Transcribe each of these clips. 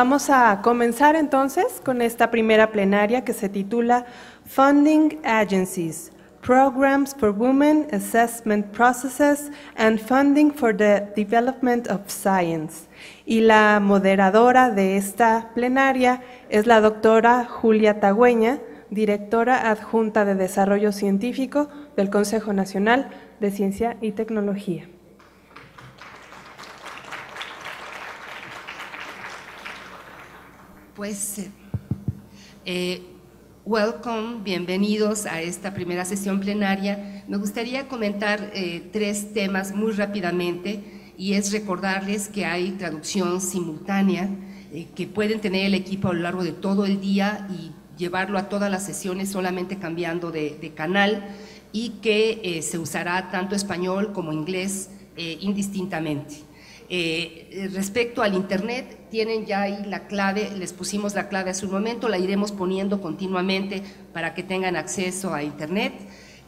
Vamos a comenzar entonces con esta primera plenaria que se titula Funding Agencies, Programs for Women, Assessment Processes and Funding for the Development of Science. Y la moderadora de esta plenaria es la doctora Julia Tagüeña, directora adjunta de Desarrollo Científico del Consejo Nacional de Ciencia y Tecnología. Pues, welcome, bienvenidos a esta primera sesión plenaria. Me gustaría comentar tres temas muy rápidamente, y es recordarles que hay traducción simultánea que pueden tener el equipo a lo largo de todo el día y llevarlo a todas las sesiones solamente cambiando de canal, y que se usará tanto español como inglés indistintamente. Respecto al internet, tienen ya ahí la clave, les pusimos la clave hace un momento, la iremos poniendo continuamente para que tengan acceso a internet.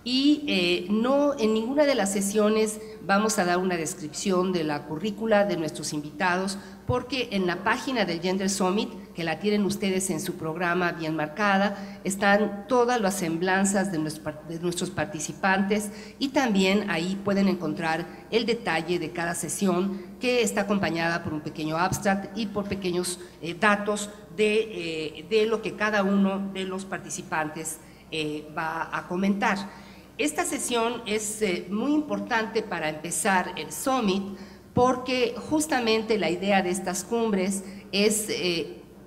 Y no en ninguna de las sesiones vamos a dar una descripción de la currícula de nuestros invitados, porque en la página del Gender Summit, que la tienen ustedes en su programa bien marcada, están todas las semblanzas de nuestros participantes, y también ahí pueden encontrar el detalle de cada sesión, que está acompañada por un pequeño abstract y por pequeños datos de lo que cada uno de los participantes va a comentar. Esta sesión es muy importante para empezar el Summit, porque justamente la idea de estas cumbres es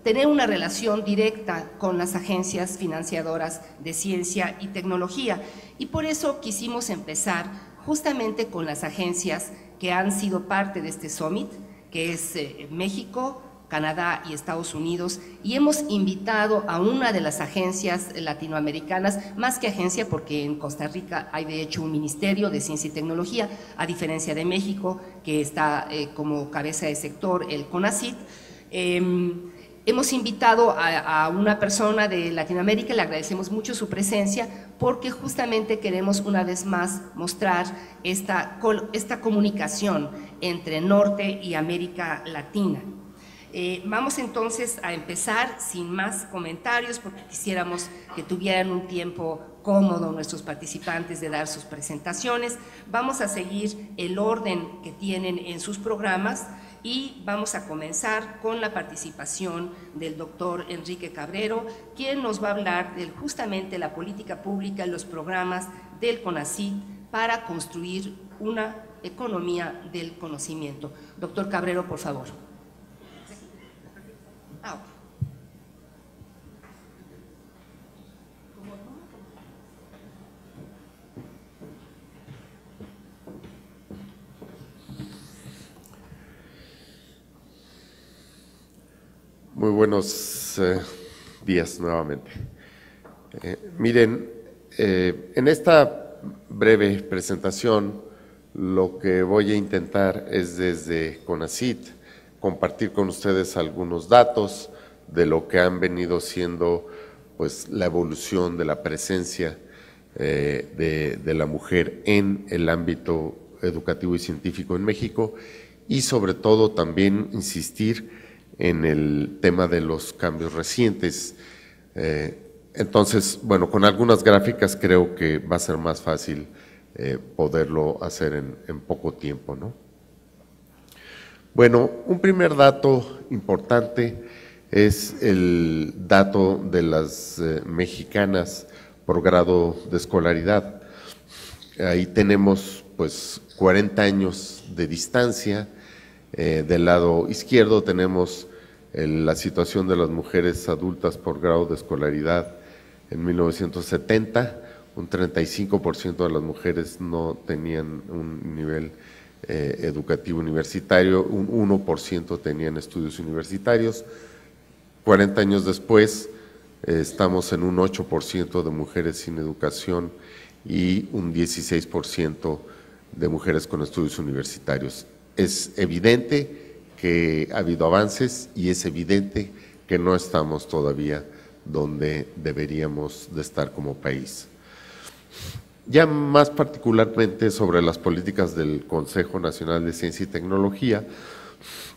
tener una relación directa con las agencias financiadoras de ciencia y tecnología, y por eso quisimos empezar justamente con las agencias que han sido parte de este Summit, que es México, Canadá y Estados Unidos, y hemos invitado a una de las agencias latinoamericanas, más que agencia porque en Costa Rica hay de hecho un ministerio de ciencia y tecnología, a diferencia de México, que está como cabeza de sector el CONACYT. Hemos invitado a una persona de Latinoamérica, le agradecemos mucho su presencia, porque justamente queremos una vez más mostrar esta comunicación entre Norte y América Latina. Vamos entonces a empezar sin más comentarios, porque quisiéramos que tuvieran un tiempo cómodo nuestros participantes de dar sus presentaciones. Vamos a seguir el orden que tienen en sus programas y vamos a comenzar con la participación del doctor Enrique Cabrero, quien nos va a hablar de justamente la política pública y los programas del CONACYT para construir una economía del conocimiento. Doctor Cabrero, por favor. Muy buenos días nuevamente. Miren, en esta breve presentación lo que voy a intentar es desde CONACYT compartir con ustedes algunos datos de lo que han venido siendo pues la evolución de la presencia de la mujer en el ámbito educativo y científico en México, y sobre todo también insistir en el tema de los cambios recientes. Entonces, bueno, con algunas gráficas creo que va a ser más fácil poderlo hacer en poco tiempo, ¿no? Bueno, un primer dato importante es el dato de las mexicanas por grado de escolaridad. Ahí tenemos pues 40 años de distancia. Del lado izquierdo tenemos la situación de las mujeres adultas por grado de escolaridad en 1970, un 35% de las mujeres no tenían un nivel educativo universitario, un 1% tenían estudios universitarios. 40 años después estamos en un 8% de mujeres sin educación y un 16% de mujeres con estudios universitarios. Es evidente que ha habido avances y es evidente que no estamos todavía donde deberíamos de estar como país. Ya más particularmente sobre las políticas del Consejo Nacional de Ciencia y Tecnología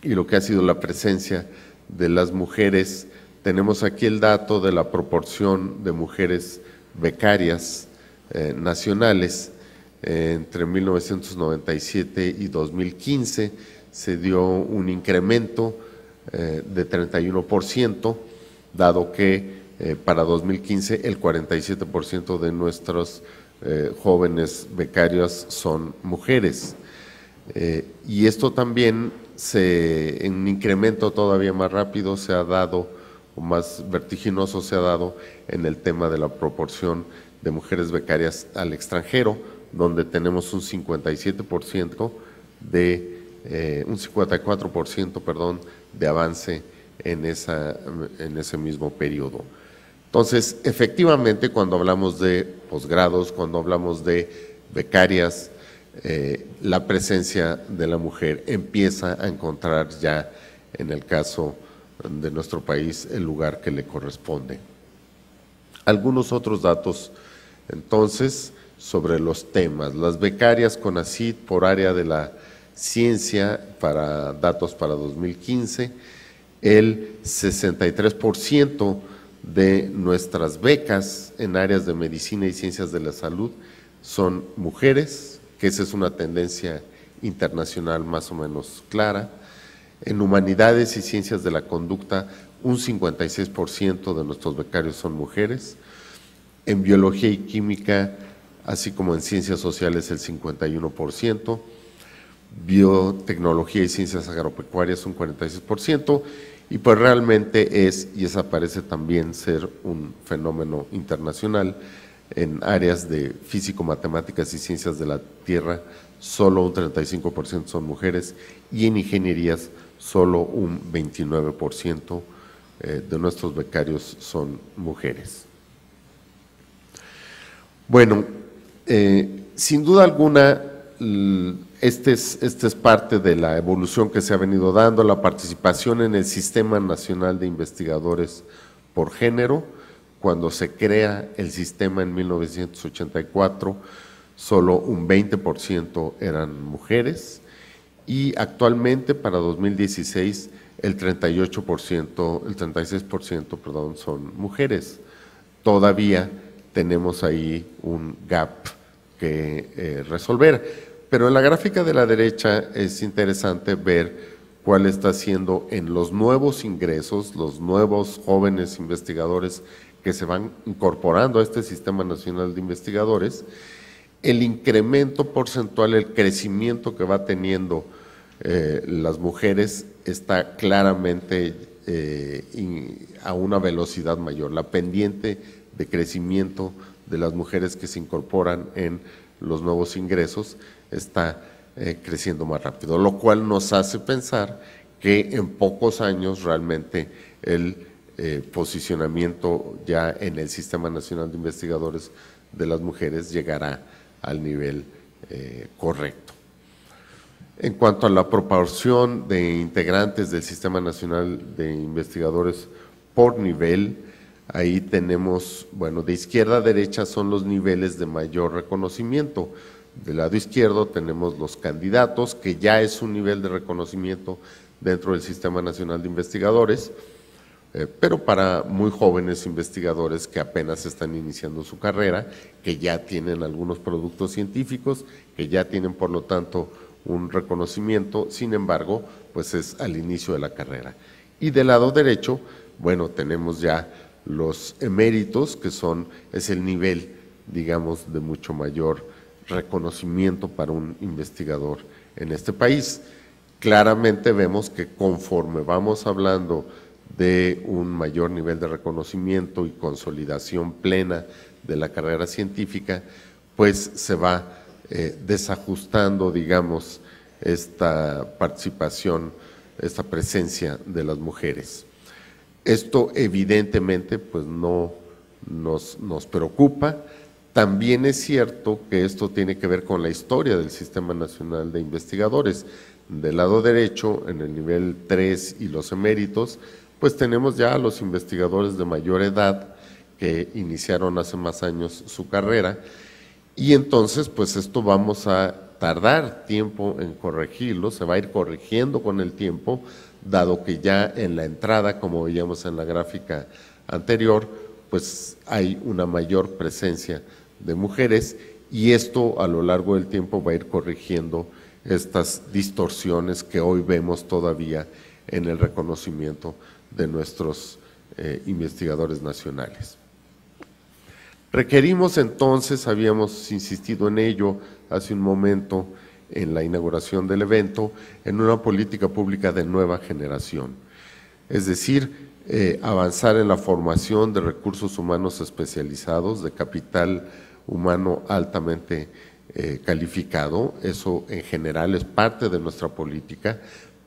y lo que ha sido la presencia de las mujeres. Tenemos aquí el dato de la proporción de mujeres becarias nacionales entre 1997 y 2015 se dio un incremento de 31%, dado que para 2015 el 47% de nuestros jóvenes becarias son mujeres. Y esto también, en un incremento todavía más rápido, se ha dado, o más vertiginoso se ha dado, en el tema de la proporción de mujeres becarias al extranjero, donde tenemos un 57% de, un 54%, perdón, de avance en ese mismo periodo. Entonces, efectivamente, cuando hablamos de posgrados, cuando hablamos de becarias, la presencia de la mujer empieza a encontrar ya, en el caso de nuestro país, el lugar que le corresponde. Algunos otros datos, entonces, sobre los temas. Las becarias CONACYT por área de la ciencia, para datos para 2015, el 63% de nuestras becas en áreas de medicina y ciencias de la salud son mujeres, que esa es una tendencia internacional más o menos clara. En humanidades y ciencias de la conducta, un 56% de nuestros becarios son mujeres. En biología y química, así como en ciencias sociales, el 51%. Biotecnología y ciencias agropecuarias, un 46%. Y pues realmente es, y esa parece también ser un fenómeno internacional, en áreas de físico, matemáticas y ciencias de la tierra, solo un 35% son mujeres, y en ingenierías solo un 29% de nuestros becarios son mujeres. Bueno, sin duda alguna, este es parte de la evolución que se ha venido dando, la participación en el Sistema Nacional de Investigadores por Género. Cuando se crea el sistema en 1984, solo un 20% eran mujeres, y actualmente para 2016 el 36% son mujeres. Todavía tenemos ahí un gap que resolver. Pero en la gráfica de la derecha es interesante ver cuál está siendo en los nuevos ingresos, los nuevos jóvenes investigadores que se van incorporando a este Sistema Nacional de Investigadores, el incremento porcentual, el crecimiento que va teniendo las mujeres está claramente a una velocidad mayor. La pendiente de crecimiento de las mujeres que se incorporan en los nuevos ingresos está creciendo más rápido, lo cual nos hace pensar que en pocos años realmente el posicionamiento ya en el Sistema Nacional de Investigadores de las mujeres llegará al nivel correcto. En cuanto a la proporción de integrantes del Sistema Nacional de Investigadores por nivel, ahí tenemos, bueno, de izquierda a derecha son los niveles de mayor reconocimiento. Del lado izquierdo tenemos los candidatos, que ya es un nivel de reconocimiento dentro del Sistema Nacional de Investigadores, pero para muy jóvenes investigadores que apenas están iniciando su carrera, que ya tienen algunos productos científicos, que ya tienen por lo tanto un reconocimiento, sin embargo, pues es al inicio de la carrera. Y del lado derecho, bueno, tenemos ya los eméritos, que son, es el nivel, digamos, de mucho mayor reconocimiento para un investigador en este país. Claramente vemos que conforme vamos hablando de un mayor nivel de reconocimiento y consolidación plena de la carrera científica, pues se va desajustando, digamos, esta participación, esta presencia de las mujeres. Esto evidentemente pues no nos preocupa. También es cierto que esto tiene que ver con la historia del Sistema Nacional de Investigadores. Del lado derecho, en el nivel 3 y los eméritos, pues tenemos ya a los investigadores de mayor edad que iniciaron hace más años su carrera, y entonces pues esto vamos a tardar tiempo en corregirlo, se va a ir corrigiendo con el tiempo, dado que ya en la entrada, como veíamos en la gráfica anterior, pues hay una mayor presencia de mujeres y esto a lo largo del tiempo va a ir corrigiendo estas distorsiones que hoy vemos todavía en el reconocimiento de nuestros investigadores nacionales. Requerimos entonces, habíamos insistido en ello hace un momento en la inauguración del evento, en una política pública de nueva generación, es decir, avanzar en la formación de recursos humanos especializados, de capital humano altamente calificado. Eso en general es parte de nuestra política,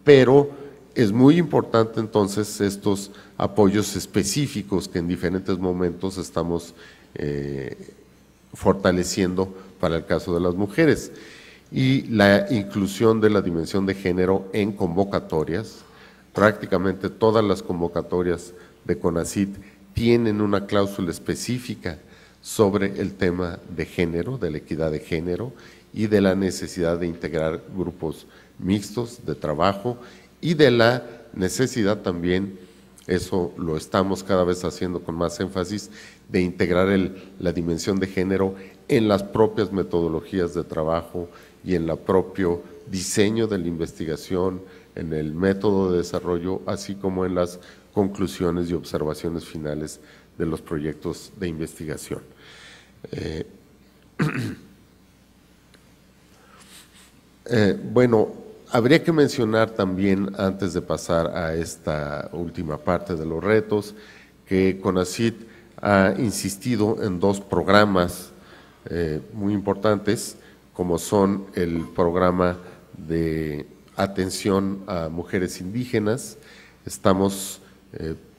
pero es muy importante entonces estos apoyos específicos que en diferentes momentos estamos fortaleciendo para el caso de las mujeres, y la inclusión de la dimensión de género en convocatorias. Prácticamente todas las convocatorias de CONACYT tienen una cláusula específica sobre el tema de género, de la equidad de género y de la necesidad de integrar grupos mixtos de trabajo y de la necesidad también, eso lo estamos cada vez haciendo con más énfasis, de integrar la dimensión de género en las propias metodologías de trabajo y en el propio diseño de la investigación, en el método de desarrollo, así como en las conclusiones y observaciones finales de los proyectos de investigación. Bueno, habría que mencionar también, antes de pasar a esta última parte de los retos, que CONACYT ha insistido en dos programas muy importantes, como son el programa de atención a mujeres indígenas. Estamos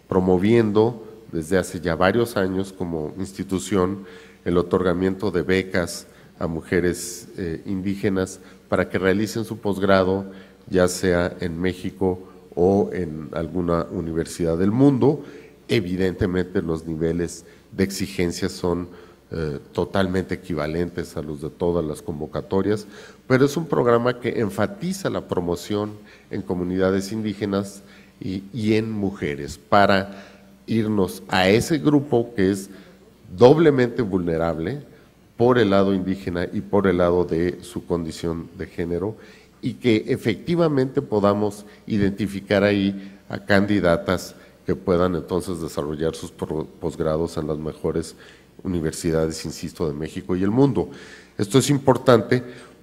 promoviendo desde hace ya varios años como institución el otorgamiento de becas a mujeres indígenas para que realicen su posgrado, ya sea en México o en alguna universidad del mundo. Evidentemente los niveles de exigencia son totalmente equivalentes a los de todas las convocatorias, pero es un programa que enfatiza la promoción en comunidades indígenas y en mujeres, para irnos a ese grupo que es doblemente vulnerable por el lado indígena y por el lado de su condición de género, y que efectivamente podamos identificar ahí a candidatas que puedan entonces desarrollar sus posgrados en las mejores universidades, insisto, de México y el mundo. Esto es importante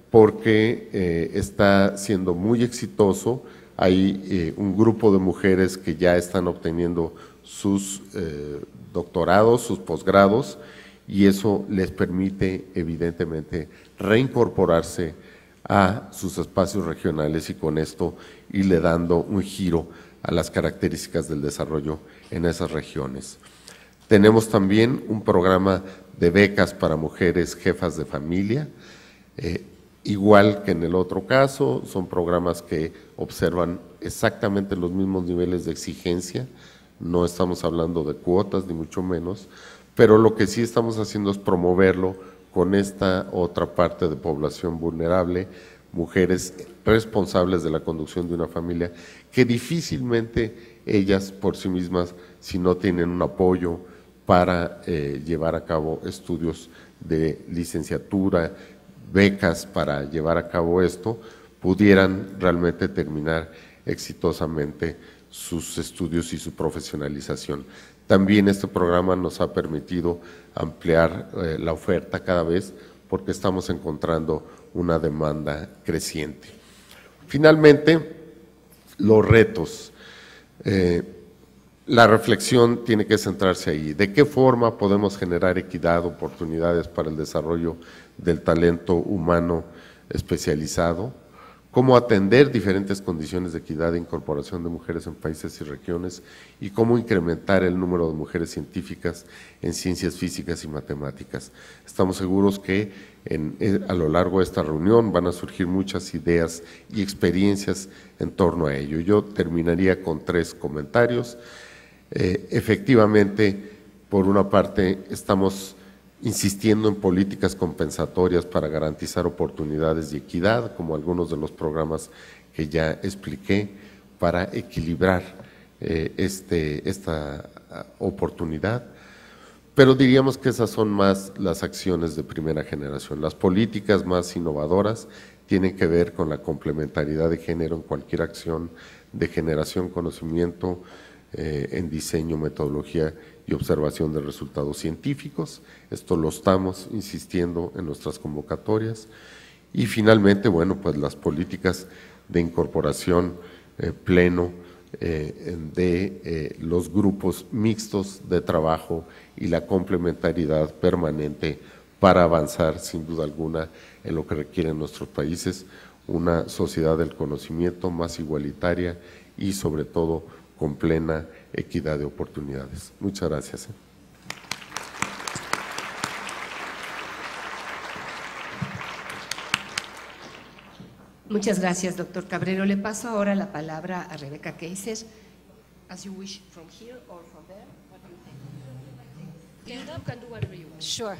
porque está siendo muy exitoso. Hay un grupo de mujeres que ya están obteniendo sus doctorados, sus posgrados, y eso les permite evidentemente reincorporarse a sus espacios regionales, y con esto irle dando un giro a las características del desarrollo en esas regiones. Tenemos también un programa de becas para mujeres jefas de familia, igual que en el otro caso, son programas que observan exactamente los mismos niveles de exigencia. No estamos hablando de cuotas ni mucho menos, pero lo que sí estamos haciendo es promoverlo con esta otra parte de población vulnerable, mujeres responsables de la conducción de una familia, que difícilmente ellas por sí mismas, si no tienen un apoyo para llevar a cabo estudios de licenciatura, becas para llevar a cabo esto, pudieran realmente terminar exitosamente sus estudios y su profesionalización. También este programa nos ha permitido ampliar la oferta cada vez, porque estamos encontrando una demanda creciente. Finalmente, los retos. La reflexión tiene que centrarse ahí. ¿De qué forma podemos generar equidad, oportunidades para el desarrollo del talento humano especializado? ¿Cómo atender diferentes condiciones de equidad e incorporación de mujeres en países y regiones? ¿Y cómo incrementar el número de mujeres científicas en ciencias físicas y matemáticas? Estamos seguros que a lo largo de esta reunión van a surgir muchas ideas y experiencias en torno a ello. Yo terminaría con tres comentarios. Efectivamente, por una parte, estamos insistiendo en políticas compensatorias para garantizar oportunidades de equidad, como algunos de los programas que ya expliqué, para equilibrar esta oportunidad. Pero diríamos que esas son más las acciones de primera generación. Las políticas más innovadoras tienen que ver con la complementariedad de género en cualquier acción de generación, conocimiento, en diseño, metodología y observación de resultados científicos. Esto lo estamos insistiendo en nuestras convocatorias. Y finalmente, bueno, pues las políticas de incorporación pleno de los grupos mixtos de trabajo y la complementariedad permanente para avanzar sin duda alguna en lo que requieren nuestros países, una sociedad del conocimiento más igualitaria y sobre todo con plena equidad de oportunidades. Muchas gracias. Muchas gracias, doctor Cabrero. Le paso ahora la palabra a Rebeca Kaiser. As you wish, from here or from there, what do you think? Stand up, can do whatever you want. Sure.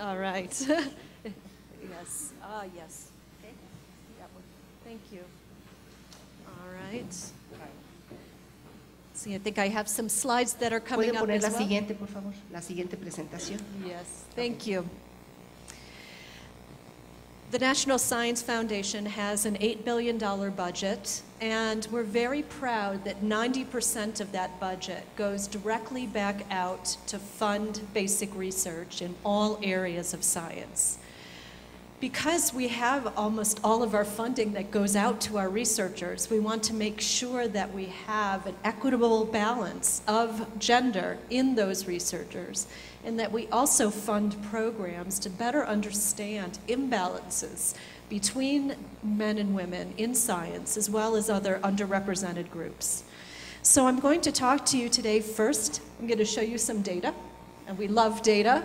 All right. Yes. Ah, yes. Okay. Thank you. All right. See, I think I have some slides that are coming up as well. ¿Pueden poner la siguiente, por favor? La siguiente presentación. Yes. Thank you. The National Science Foundation has an $8 billion budget, and we're very proud that 90% of that budget goes directly back out to fund basic research in all areas of science. Because we have almost all of our funding that goes out to our researchers, we want to make sure that we have an equitable balance of gender in those researchers, and that we also fund programs to better understand imbalances between men and women in science, as well as other underrepresented groups. So I'm going to talk to you today first. I'm going to show you some data, and we love data.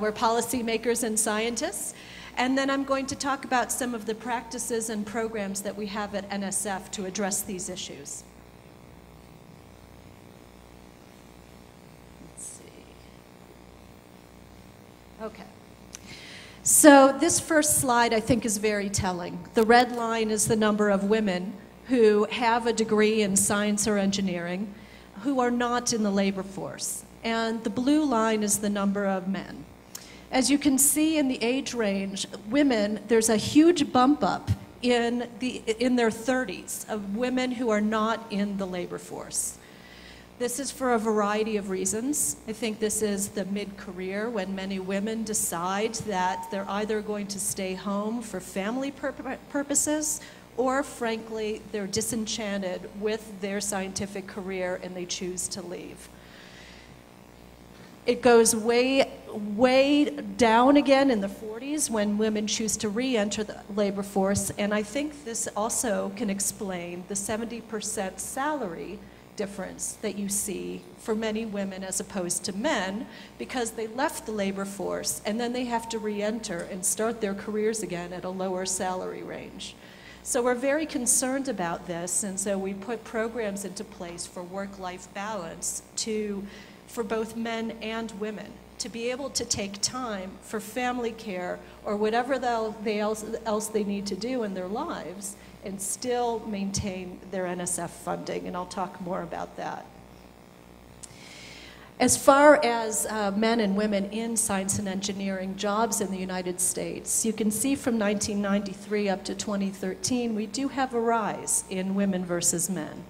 We're policymakers and scientists. And then I'm going to talk about some of the practices and programs that we have at NSF to address these issues. Okay. So this first slide I think is very telling. The red line is the number of women who have a degree in science or engineering who are not in the labor force. And the blue line is the number of men. As you can see in the age range, women, there's a huge bump up in their 30s of women who are not in the labor force. This is for a variety of reasons. I think this is the mid-career when many women decide that they're either going to stay home for family purposes or, frankly, they're disenchanted with their scientific career and they choose to leave. It goes way down again in the 40s when women choose to re-enter the labor force, and I think this also can explain the 70% salary difference that you see for many women as opposed to men, because they left the labor force and then they have to re-enter and start their careers again at a lower salary range. So we're very concerned about this, and so we put programs into place for work-life balance for both men and women to be able to take time for family care or whatever else they need to do in their lives and still maintain their NSF funding, and I'll talk more about that. As far as men and women in science and engineering jobs in the United States, you can see from 1993 up to 2013, we do have a rise in women versus men.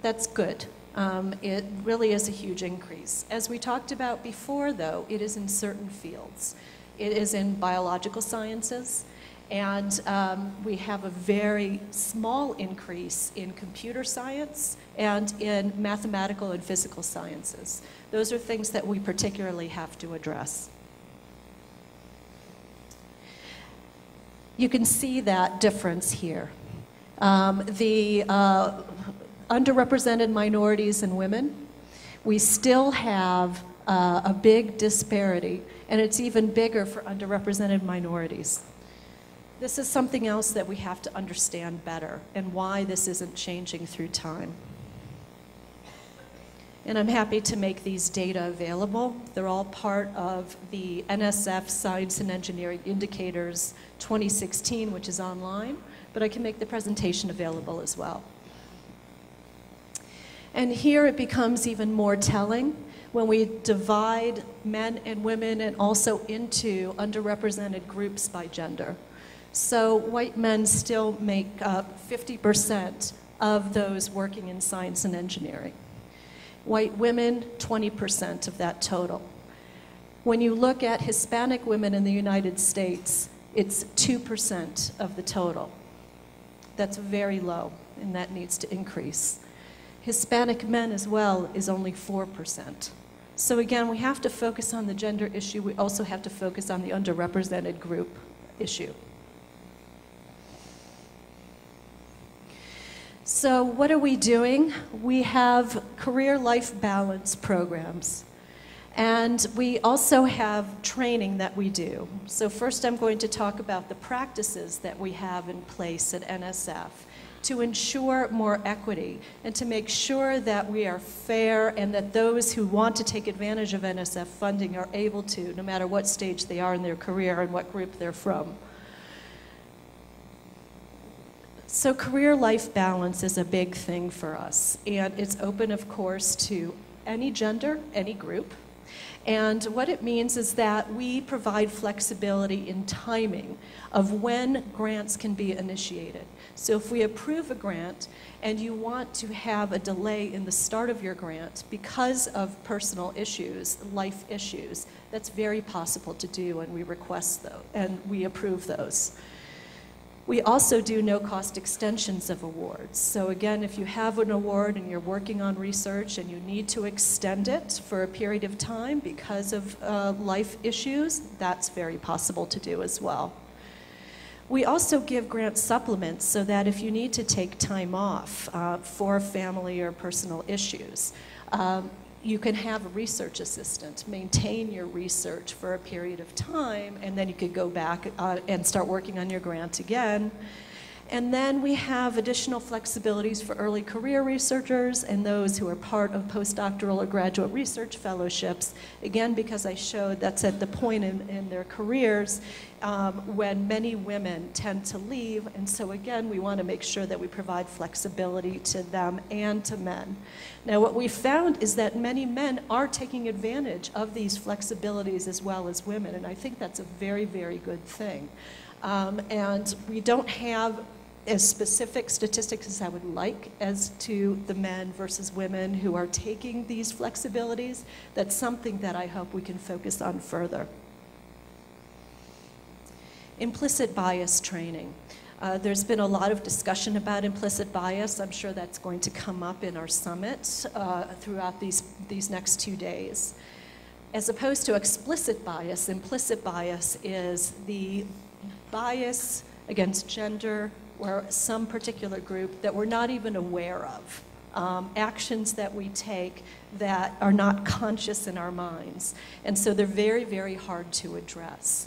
That's good. It really is a huge increase. As we talked about before, though, it is in certain fields. It is in biological sciences, and we have a very small increase in computer science and in mathematical and physical sciences. Those are things that we particularly have to address. You can see that difference here. The underrepresented minorities and women, we still have a big disparity, and it's even bigger for underrepresented minorities. This is something else that we have to understand better and why this isn't changing through time. and I'm happy to make these data available. They're all part of the NSF Science and Engineering Indicators 2016, which is online, but I can make the presentation available as well. And here it becomes even more telling when we divide men and women and also into underrepresented groups by gender. So white men still make up 50% of those working in science and engineering. White women, 20% of that total. When you look at Hispanic women in the United States, it's 2% of the total. That's very low, and that needs to increase. Hispanic men as well is only 4%. So again, we have to focus on the gender issue. We also have to focus on the underrepresented group issue. So what are we doing? We have career-life balance programs. And we also have training that we do. So first I'm going to talk about the practices that we have in place at NSF to ensure more equity and to make sure that we are fair and that those who want to take advantage of NSF funding are able to, no matter what stage they are in their career and what group they're from. So career-life balance is a big thing for us, and it's open, of course, to any gender, any group. And what it means is that we provide flexibility in timing of when grants can be initiated. So if we approve a grant and you want to have a delay in the start of your grant because of personal issues, life issues, that's very possible to do, and we request those and we approve those. We also do no-cost extensions of awards. So again, if you have an award and you're working on research and you need to extend it for a period of time because of life issues, that's very possible to do as well. We also give grant supplements so that if you need to take time off for family or personal issues, you can have a research assistant maintain your research for a period of time, and then you could go back and start working on your grant again. And then we have additional flexibilities for early career researchers and those who are part of postdoctoral or graduate research fellowships. Again, because I showed that's at the point in their careers when many women tend to leave. And so again, we want to make sure that we provide flexibility to them and to men. Now, what we found is that many men are taking advantage of these flexibilities as well as women. And I think that's a very, very good thing. And we don't have as specific statistics as I would like as to the men versus women who are taking these flexibilities. That's something that I hope we can focus on further. Implicit bias training. There's been a lot of discussion about implicit bias. I'm sure that's going to come up in our summit throughout these next 2 days. As opposed to explicit bias, implicit bias is the bias against gender or some particular group that we're not even aware of. Actions that we take that are not conscious in our minds. And so they're very, very hard to address.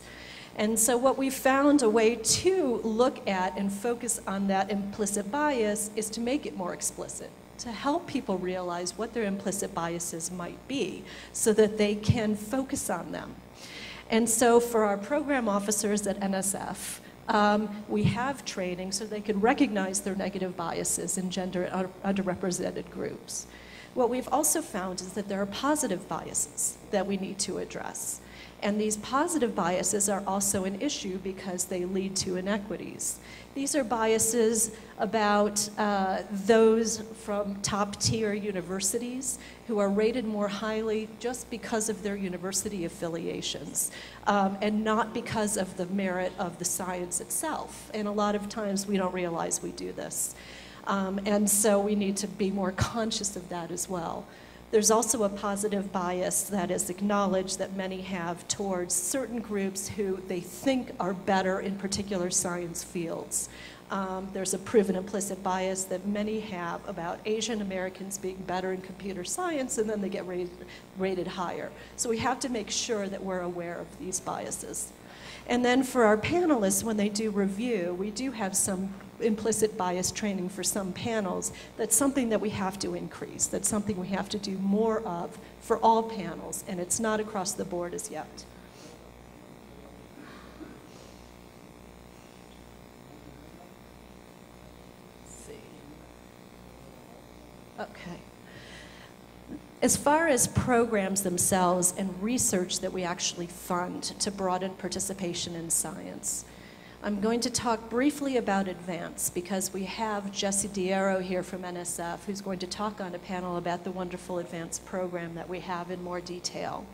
And so what we found a way to look at and focus on that implicit bias is to make it more explicit, to help people realize what their implicit biases might be so that they can focus on them. And so for our program officers at NSF, we have training so they can recognize their negative biases in gender and underrepresented groups. What we've also found is that there are positive biases that we need to address. And these positive biases are also an issue because they lead to inequities. These are biases about those from top-tier universities who are rated more highly just because of their university affiliations and not because of the merit of the science itself. And a lot of times we don't realize we do this. And so we need to be more conscious of that as well. There's also a positive bias that is acknowledged that many have towards certain groups who they think are better in particular science fields. There's a proven implicit bias that many have about Asian Americans being better in computer science, and then they get rated higher. So we have to make sure that we're aware of these biases. And then for our panelists, when they do review, we do have some implicit bias training for some panels. That's something that we have to increase. That's something we have to do more of for all panels, and it's not across the board as yet. Okay. As far as programs themselves and research that we actually fund to broaden participation in science, I'm going to talk briefly about Advance, because we have Jessie Diero here from NSF who's going to talk on a panel about the wonderful Advance program that we have in more detail.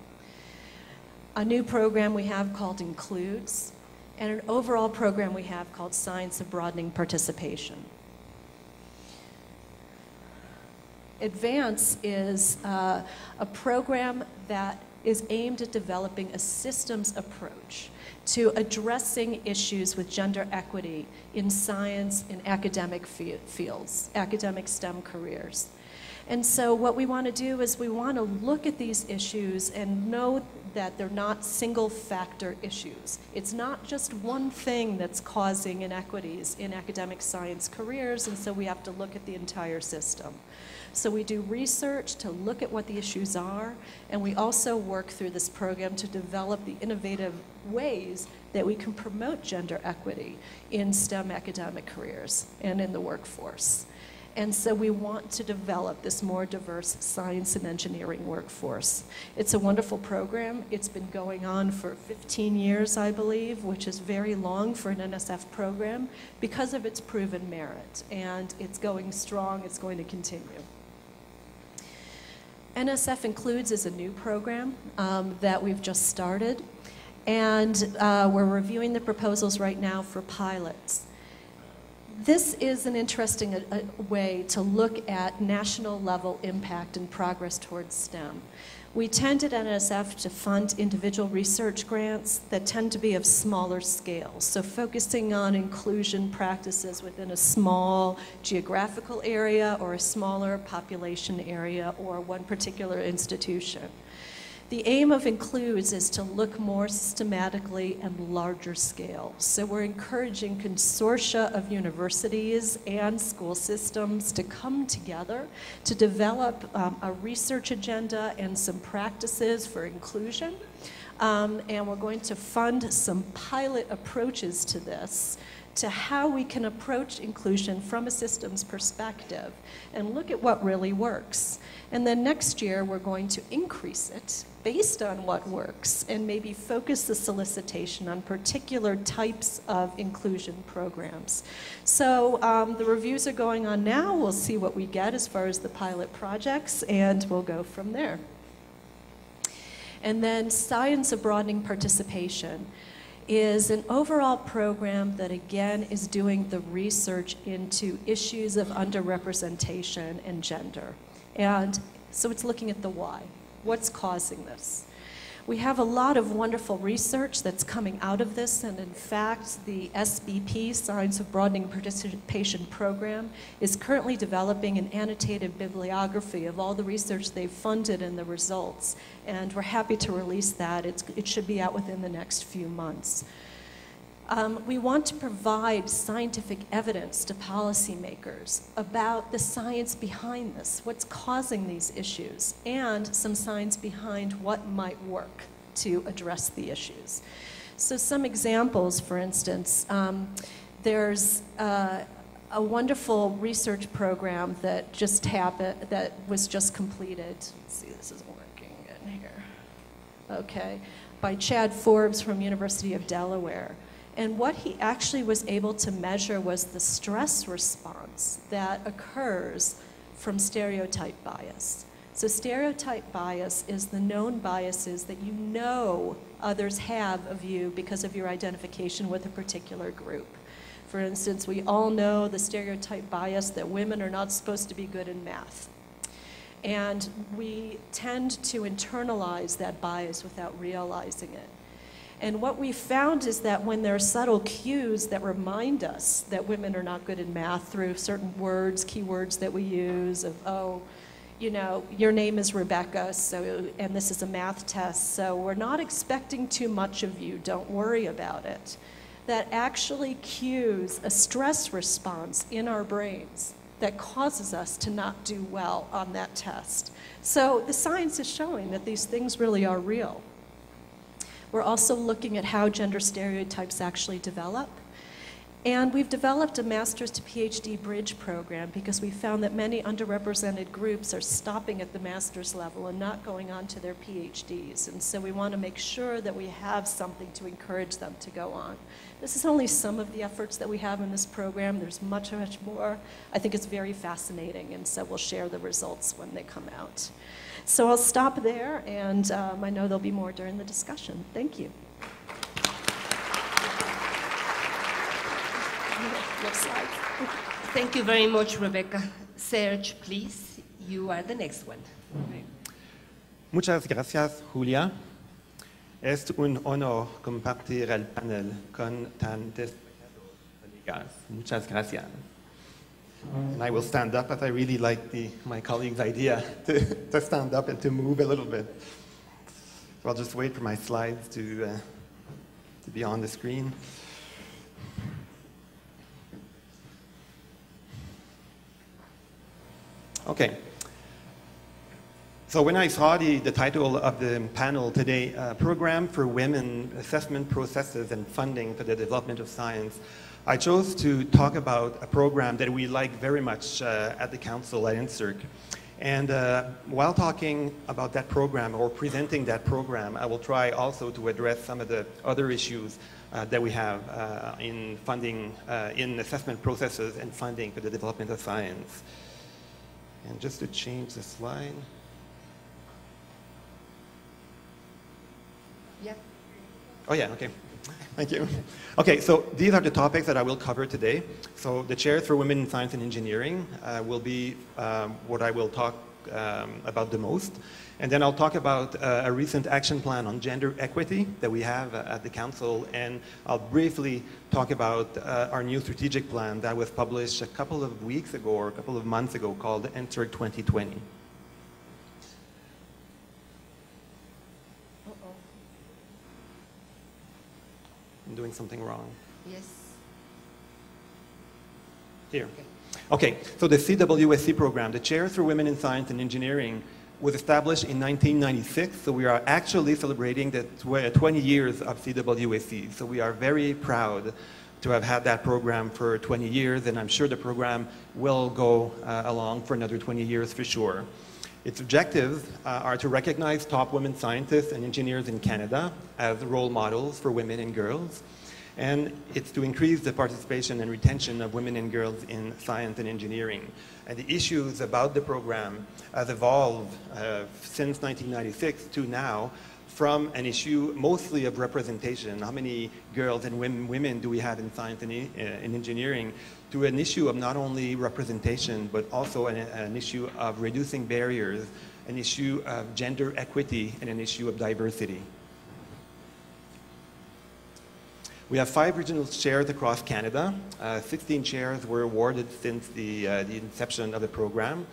A new program we have called Includes, and an overall program we have called Science of Broadening Participation. Advance is a program that is aimed at developing a systems approach to addressing issues with gender equity in science and academic fields, academic STEM careers. And so what we want to do is we want to look at these issues and know that they're not single factor issues. It's not just one thing that's causing inequities in academic science careers, and so we have to look at the entire system. So we do research to look at what the issues are, and we also work through this program to develop the innovative ways that we can promote gender equity in STEM academic careers and in the workforce. And so we want to develop this more diverse science and engineering workforce. It's a wonderful program. It's been going on for 15 years, I believe, which is very long for an NSF program because of its proven merit. And it's going strong. It's going to continue. NSF Includes is a new program that we've just started, and we're reviewing the proposals right now for pilots. This is an interesting way to look at national level impact and progress towards STEM. We tend at NSF to fund individual research grants that tend to be of smaller scale, so focusing on inclusion practices within a small geographical area or a smaller population area or one particular institution. The aim of Includes is to look more systematically and larger scale. So we're encouraging consortia of universities and school systems to come together to develop a research agenda and some practices for inclusion. And we're going to fund some pilot approaches to this, to how we can approach inclusion from a systems perspective and look at what really works. And then next year, we're going to increase it based on what works and maybe focus the solicitation on particular types of inclusion programs. So the reviews are going on now. We'll see what we get as far as the pilot projects, and we'll go from there. And then Science of Broadening Participation is an overall program that, again, is doing the research into issues of underrepresentation and gender. And so it's looking at the why. What's causing this? We have a lot of wonderful research that's coming out of this, and in fact, the SBP, Science of Broadening Participation Program, is currently developing an annotated bibliography of all the research they've funded and the results, and we're happy to release that. It should be out within the next few months. We want to provide scientific evidence to policymakers about the science behind this, what's causing these issues, and some science behind what might work to address the issues. So some examples, for instance, there's a wonderful research program that just happened, that was just completed. Let's see, this isn't working in here. Okay, by Chad Forbes from University of Delaware. And what he actually was able to measure was the stress response that occurs from stereotype bias. So stereotype bias is the known biases that you know others have of you because of your identification with a particular group. For instance, we all know the stereotype bias that women are not supposed to be good in math. And we tend to internalize that bias without realizing it. And what we found is that when there are subtle cues that remind us that women are not good in math through certain words, keywords that we use of, oh, you know, your name is Rebecca, so, and this is a math test, so we're not expecting too much of you, don't worry about it. That actually cues a stress response in our brains that causes us to not do well on that test. So the science is showing that these things really are real. We're also looking at how gender stereotypes actually develop. And we've developed a master's to PhD bridge program because we found that many underrepresented groups are stopping at the master's level and not going on to their PhDs. And so we want to make sure that we have something to encourage them to go on. This is only some of the efforts that we have in this program. There's much, much more. I think it's very fascinating, and so we'll share the results when they come out. So I'll stop there, and I know there'll be more during the discussion. Thank you. Next slide. Thank you very much, Rebecca. Serge, please, you are the next one. Muchas gracias, Julia. Es un honor compartir el panel con tan destacados colegas. Muchas gracias. And I will stand up, as I really like my colleague's idea to stand up and to move a little bit. So I'll just wait for my slides to be on the screen. Okay. So when I saw the title of the panel today, Program for Women, Assessment Processes and Funding for the Development of Science, I chose to talk about a program that we like very much at the Council at NSERC. And while talking about that program or presenting that program, I will try also to address some of the other issues that we have in funding, in assessment processes and funding for the development of science. And just to change the slide. Yeah. Oh yeah, okay. Thank you. Okay, so these are the topics that I will cover today. So the chairs for women in science and engineering will be what I will talk about the most. And then I'll talk about a recent action plan on gender equity that we have at the Council, and I'll briefly talk about our new strategic plan that was published a couple of weeks ago or a couple of months ago called NSERC 2020. Uh-oh. I'm doing something wrong. Yes. Here. Okay. Okay, so the CWSC program, the Chairs for Women in Science and Engineering, was established in 1996, so we are actually celebrating the 20 years of CWSC. So we are very proud to have had that program for 20 years, and I'm sure the program will go along for another 20 years for sure. Its objectives are to recognize top women scientists and engineers in Canada as role models for women and girls. And it's to increase the participation and retention of women and girls in science and engineering. And the issues about the program has evolved since 1996 to now from an issue mostly of representation, how many girls and women do we have in science and in engineering, to an issue of not only representation, but also an issue of reducing barriers, an issue of gender equity, and an issue of diversity. We have 5 regional chairs across Canada. 16 chairs were awarded since the inception of the program.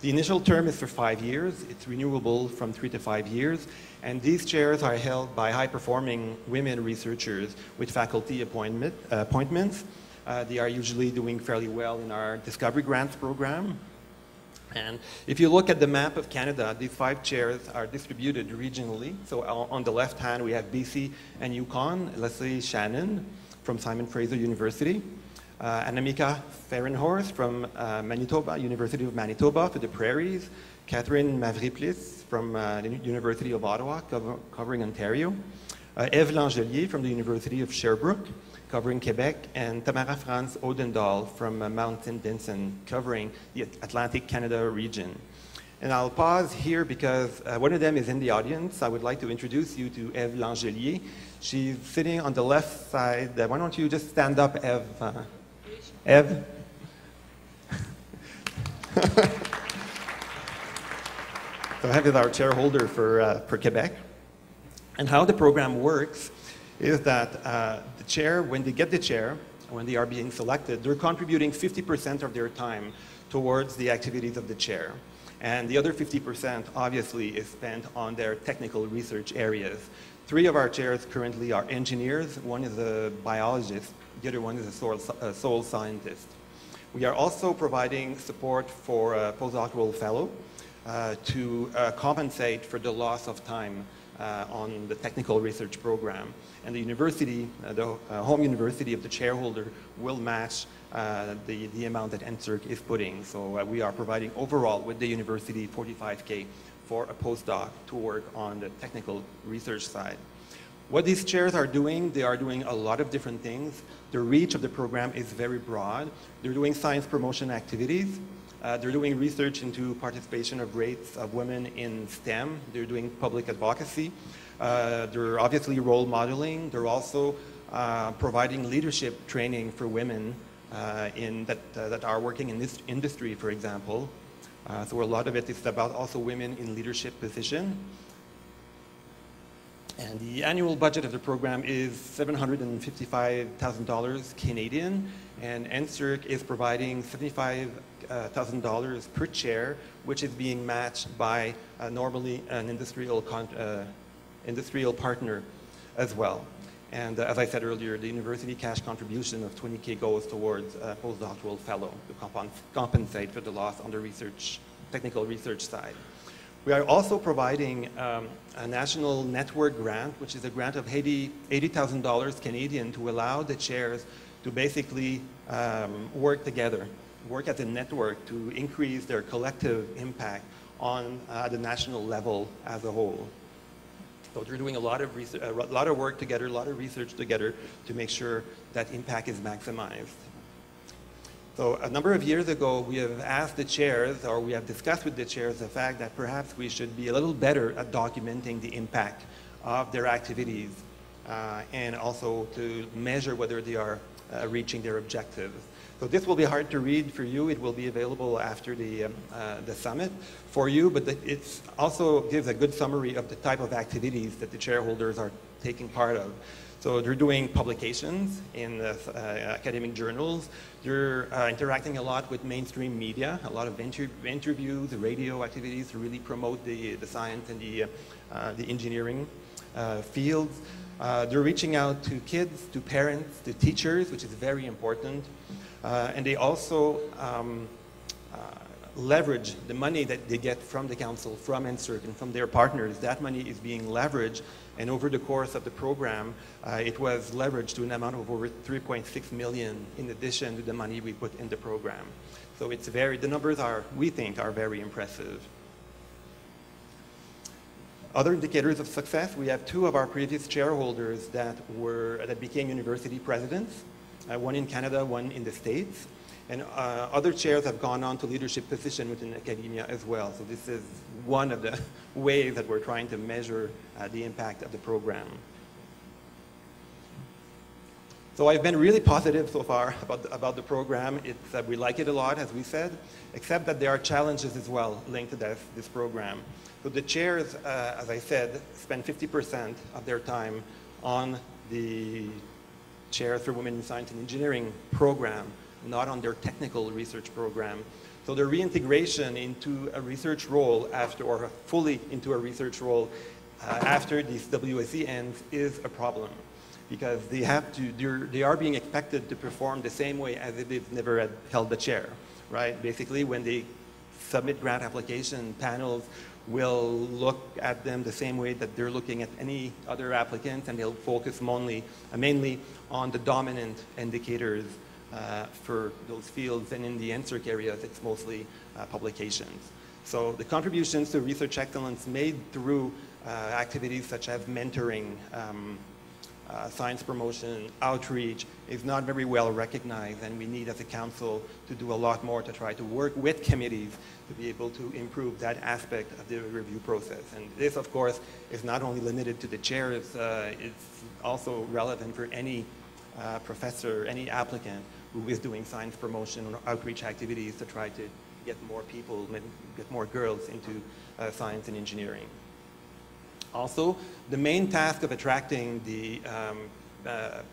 The initial term is for 5 years. It's renewable from 3 to 5 years. And these chairs are held by high-performing women researchers with faculty appointments. They are usually doing fairly well in our Discovery Grants program. And if you look at the map of Canada, these 5 chairs are distributed regionally. So on the left hand, we have BC and Yukon, Leslie Shannon from Simon Fraser University, Anamika Ferenhorst from Manitoba, University of Manitoba for the Prairies, Catherine Mavriplis from the University of Ottawa, covering Ontario, Eve Langelier from the University of Sherbrooke, covering Quebec, and Tamara France Odendahl from Mountain Denson, covering the Atlantic Canada region. And I'll pause here because one of them is in the audience. I would like to introduce you to Eve Langelier. She's sitting on the left side. Why don't you just stand up, Eve? Eve? So Eve is our chair holder for Quebec. And how the program works is that the chair, when they get the chair, when they are being selected, they're contributing 50% of their time towards the activities of the chair. And the other 50% obviously is spent on their technical research areas. Three of our chairs currently are engineers, one is a biologist, the other one is a soil scientist. We are also providing support for a postdoctoral fellow to compensate for the loss of time on the technical research program. And the university, the home university of the shareholder will match the amount that NSERC is putting. So we are providing overall with the university 45K for a postdoc to work on the technical research side. What these chairs are doing, they are doing a lot of different things. The reach of the program is very broad. They're doing science promotion activities. They're doing research into participation of rates of women in STEM. They're doing public advocacy. They're obviously role modeling. They're also providing leadership training for women that are working in this industry, for example. So a lot of it is about also women in leadership position. And the annual budget of the program is $755,000 Canadian, and NSERC is providing $75,000 per chair, which is being matched by normally an industrial partner as well. And as I said earlier, the university cash contribution of 20K goes towards a postdoctoral fellow to compensate for the loss on the research, technical research side. We are also providing a national network grant, which is a grant of $80,000 Canadian to allow the chairs to basically work together, work as a network to increase their collective impact on the national level as a whole. So they're doing a lot of research, a lot of work together, a lot of research together to make sure that impact is maximized. So a number of years ago, we have asked the chairs, or we have discussed with the chairs the fact that perhaps we should be a little better at documenting the impact of their activities and also to measure whether they are reaching their objectives. So this will be hard to read for you. It will be available after the summit for you, but it also gives a good summary of the type of activities that the shareholders are taking part of. So they're doing publications in academic journals. They're interacting a lot with mainstream media, a lot of interviews, radio activities to really promote the science and the engineering fields. They're reaching out to kids, to parents, to teachers, which is very important. And they also leverage the money that they get from the council, from NSERC, and from their partners. That money is being leveraged, and over the course of the program, it was leveraged to an amount of over $3.6 million in addition to the money we put in the program. So it's the numbers are, we think, are very impressive. Other indicators of success, we have two of our previous shareholders that became university presidents, one in Canada, one in the States. And other chairs have gone on to leadership position within academia as well. So this is one of the ways that we're trying to measure the impact of the program. So I've been really positive so far about the program. It's, we like it a lot, as we said, except that there are challenges as well linked to this program. So the chairs, as I said, spend 50% of their time on the Chairs for Women in Science and Engineering program, not on their technical research program. So their reintegration into a research role after, or fully into a research role after these WSC ends is a problem because they are being expected to perform the same way as if they've never held the chair, right? Basically, when they submit grant application, panels will look at them the same way that they're looking at any other applicant, and they'll focus mainly on the dominant indicators for those fields, and in the NSERC areas, it's mostly publications. So the contributions to research excellence made through activities such as mentoring, science promotion, outreach is not very well recognized, and we need as a council to do a lot more to try to work with committees to be able to improve that aspect of the review process. And this, of course, is not only limited to the chairs, it's also relevant for any professor, any applicant who is doing science promotion or outreach activities to try to get more people, get more girls into science and engineering. Also, the main task of attracting the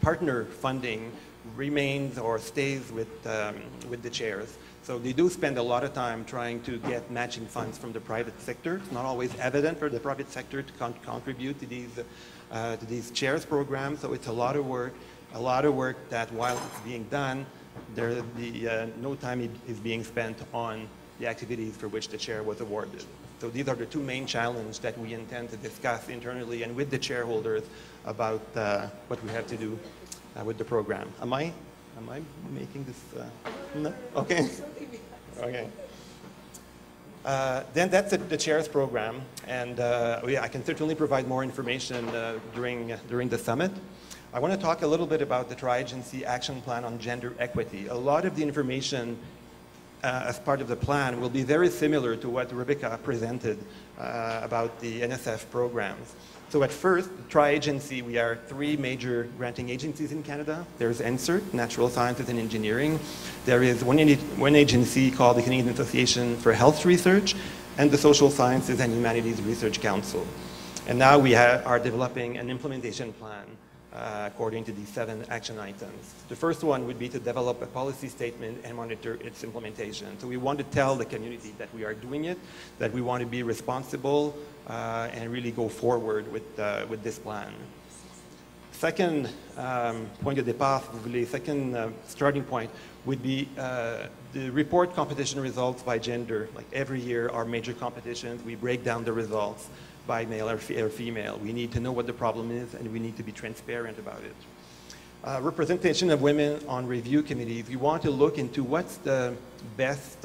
partner funding remains or stays with the chairs. So they do spend a lot of time trying to get matching funds from the private sector. It's not always evident for the private sector to contribute to these chairs programs. So it's a lot of work that while it's being done, there no time is being spent on the activities for which the chair was awarded. So these are the two main challenges that we intend to discuss internally and with the shareholders about what we have to do with the program. Am I making this? No? Okay. Okay. Then that's the chairs program, and I can certainly provide more information during the summit. I want to talk a little bit about the Tri-Agency Action Plan on Gender Equity. A lot of the information as part of the plan will be very similar to what Rebecca presented about the NSF programs. So at first, tri-agency, we are three major granting agencies in Canada. There's NSERC, Natural Sciences and Engineering. There is one agency called the Canadian Association for Health Research and the Social Sciences and Humanities Research Council. And now we are developing an implementation plan according to these 7 action items. The first one would be to develop a policy statement and monitor its implementation. So we want to tell the community that we are doing it, that we want to be responsible and really go forward with this plan. Second point de départ, si vous voulez, second starting point would be the report competition results by gender. Like every year, our major competitions, we break down the results by male or female. We need to know what the problem is, and we need to be transparent about it. Representation of women on review committees. We want to look into what's the best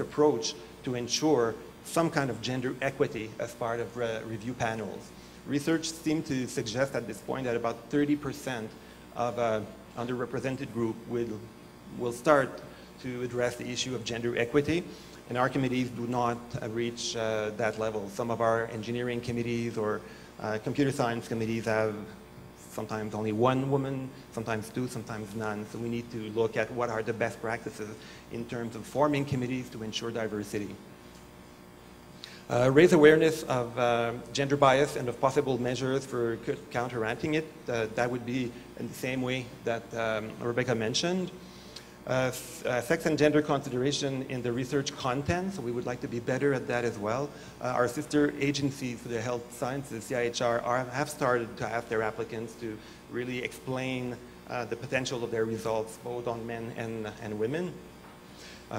approach to ensure some kind of gender equity as part of review panels. Research seemed to suggest at this point that about 30% of underrepresented group will start to address the issue of gender equity. And our committees do not reach that level. Some of our engineering committees or computer science committees have sometimes only one woman, sometimes two, sometimes none. So we need to look at what are the best practices in terms of forming committees to ensure diversity. Raise awareness of gender bias and of possible measures for counteracting it. That would be in the same way that Rebecca mentioned. Sex and gender consideration in the research content, so we would like to be better at that as well. Our sister agencies for the health sciences, CIHR, have started to ask their applicants to really explain the potential of their results, both on men and women.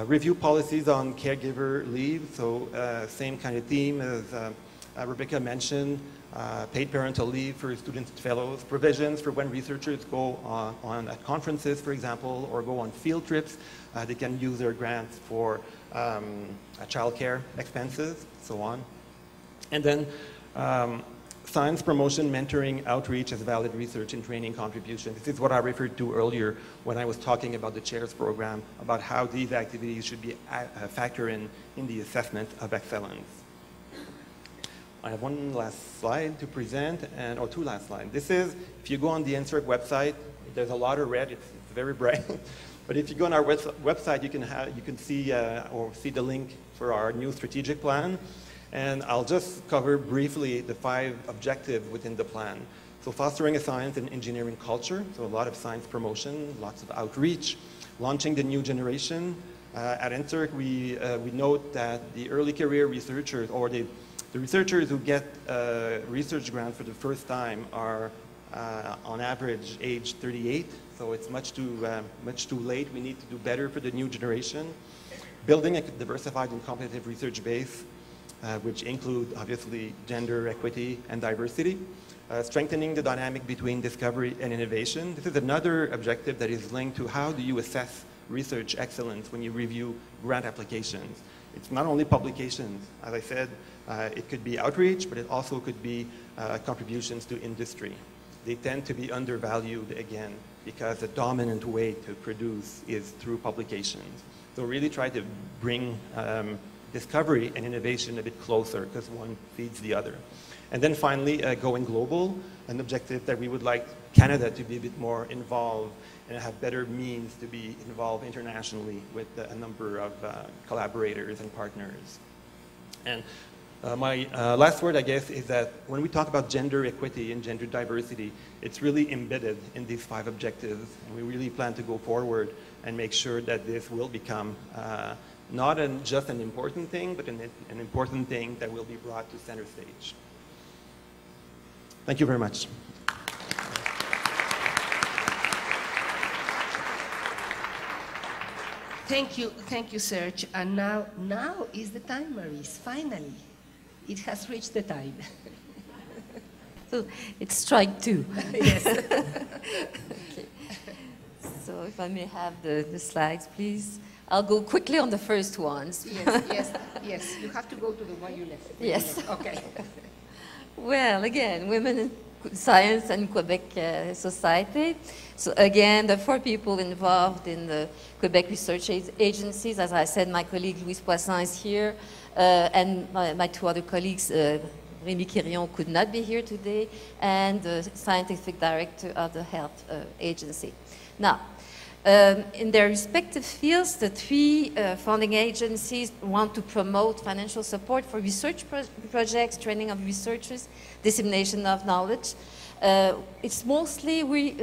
Review policies on caregiver leave, so same kind of theme as Rebecca mentioned. Paid parental leave for students and fellows, provisions for when researchers go at conferences, for example, or go on field trips. They can use their grants for childcare expenses, so on. And then science promotion, mentoring, outreach as valid research and training contributions. This is what I referred to earlier when I was talking about the CHAIRS program, about how these activities should be a factor in the assessment of excellence. I have one last slide to present, or two last slides. This is, if you go on the NSERC website, there's a lot of red, it's very bright. But if you go on our website, you can see see the link for our new strategic plan. And I'll just cover briefly the 5 objectives within the plan. So fostering a science and engineering culture, so a lot of science promotion, lots of outreach, launching the new generation. At NSERC, we note that the early career researchers, or the researchers who get research grants for the first time are, on average, age 38. So it's much too late. We need to do better for the new generation. Building a diversified and competitive research base, which include, obviously, gender equity and diversity. Strengthening the dynamic between discovery and innovation. This is another objective that is linked to how do you assess research excellence when you review grant applications. It's not only publications, as I said. It could be outreach, but it also could be contributions to industry. They tend to be undervalued, again, because the dominant way to produce is through publications. So really try to bring discovery and innovation a bit closer, because one feeds the other. And then finally, going global, an objective that we would like Canada to be a bit more involved and have better means to be involved internationally with a number of collaborators and partners. And My last word, I guess, is that when we talk about gender equity and gender diversity, it's really embedded in these 5 objectives. And we really plan to go forward and make sure that this will become not just an important thing, but an important thing that will be brought to center stage. Thank you very much. Thank you, Serge. And now is the time, Maurice, finally. It has reached the time. So it's strike 2. Yes. Okay. So if I may have the slides, please. I'll go quickly on the first ones. Yes, yes, yes. You have to go to the one you left. Yes. Okay. Well, again, women in science and Quebec society. So again, the 4 people involved in the Quebec research agencies. As I said, my colleague Louise Poisson is here, and my 2 other colleagues, Rémi Quirion, could not be here today, and the scientific director of the health agency. Now, in their respective fields, the 3 funding agencies want to promote financial support for research projects, training of researchers, dissemination of knowledge. It's mostly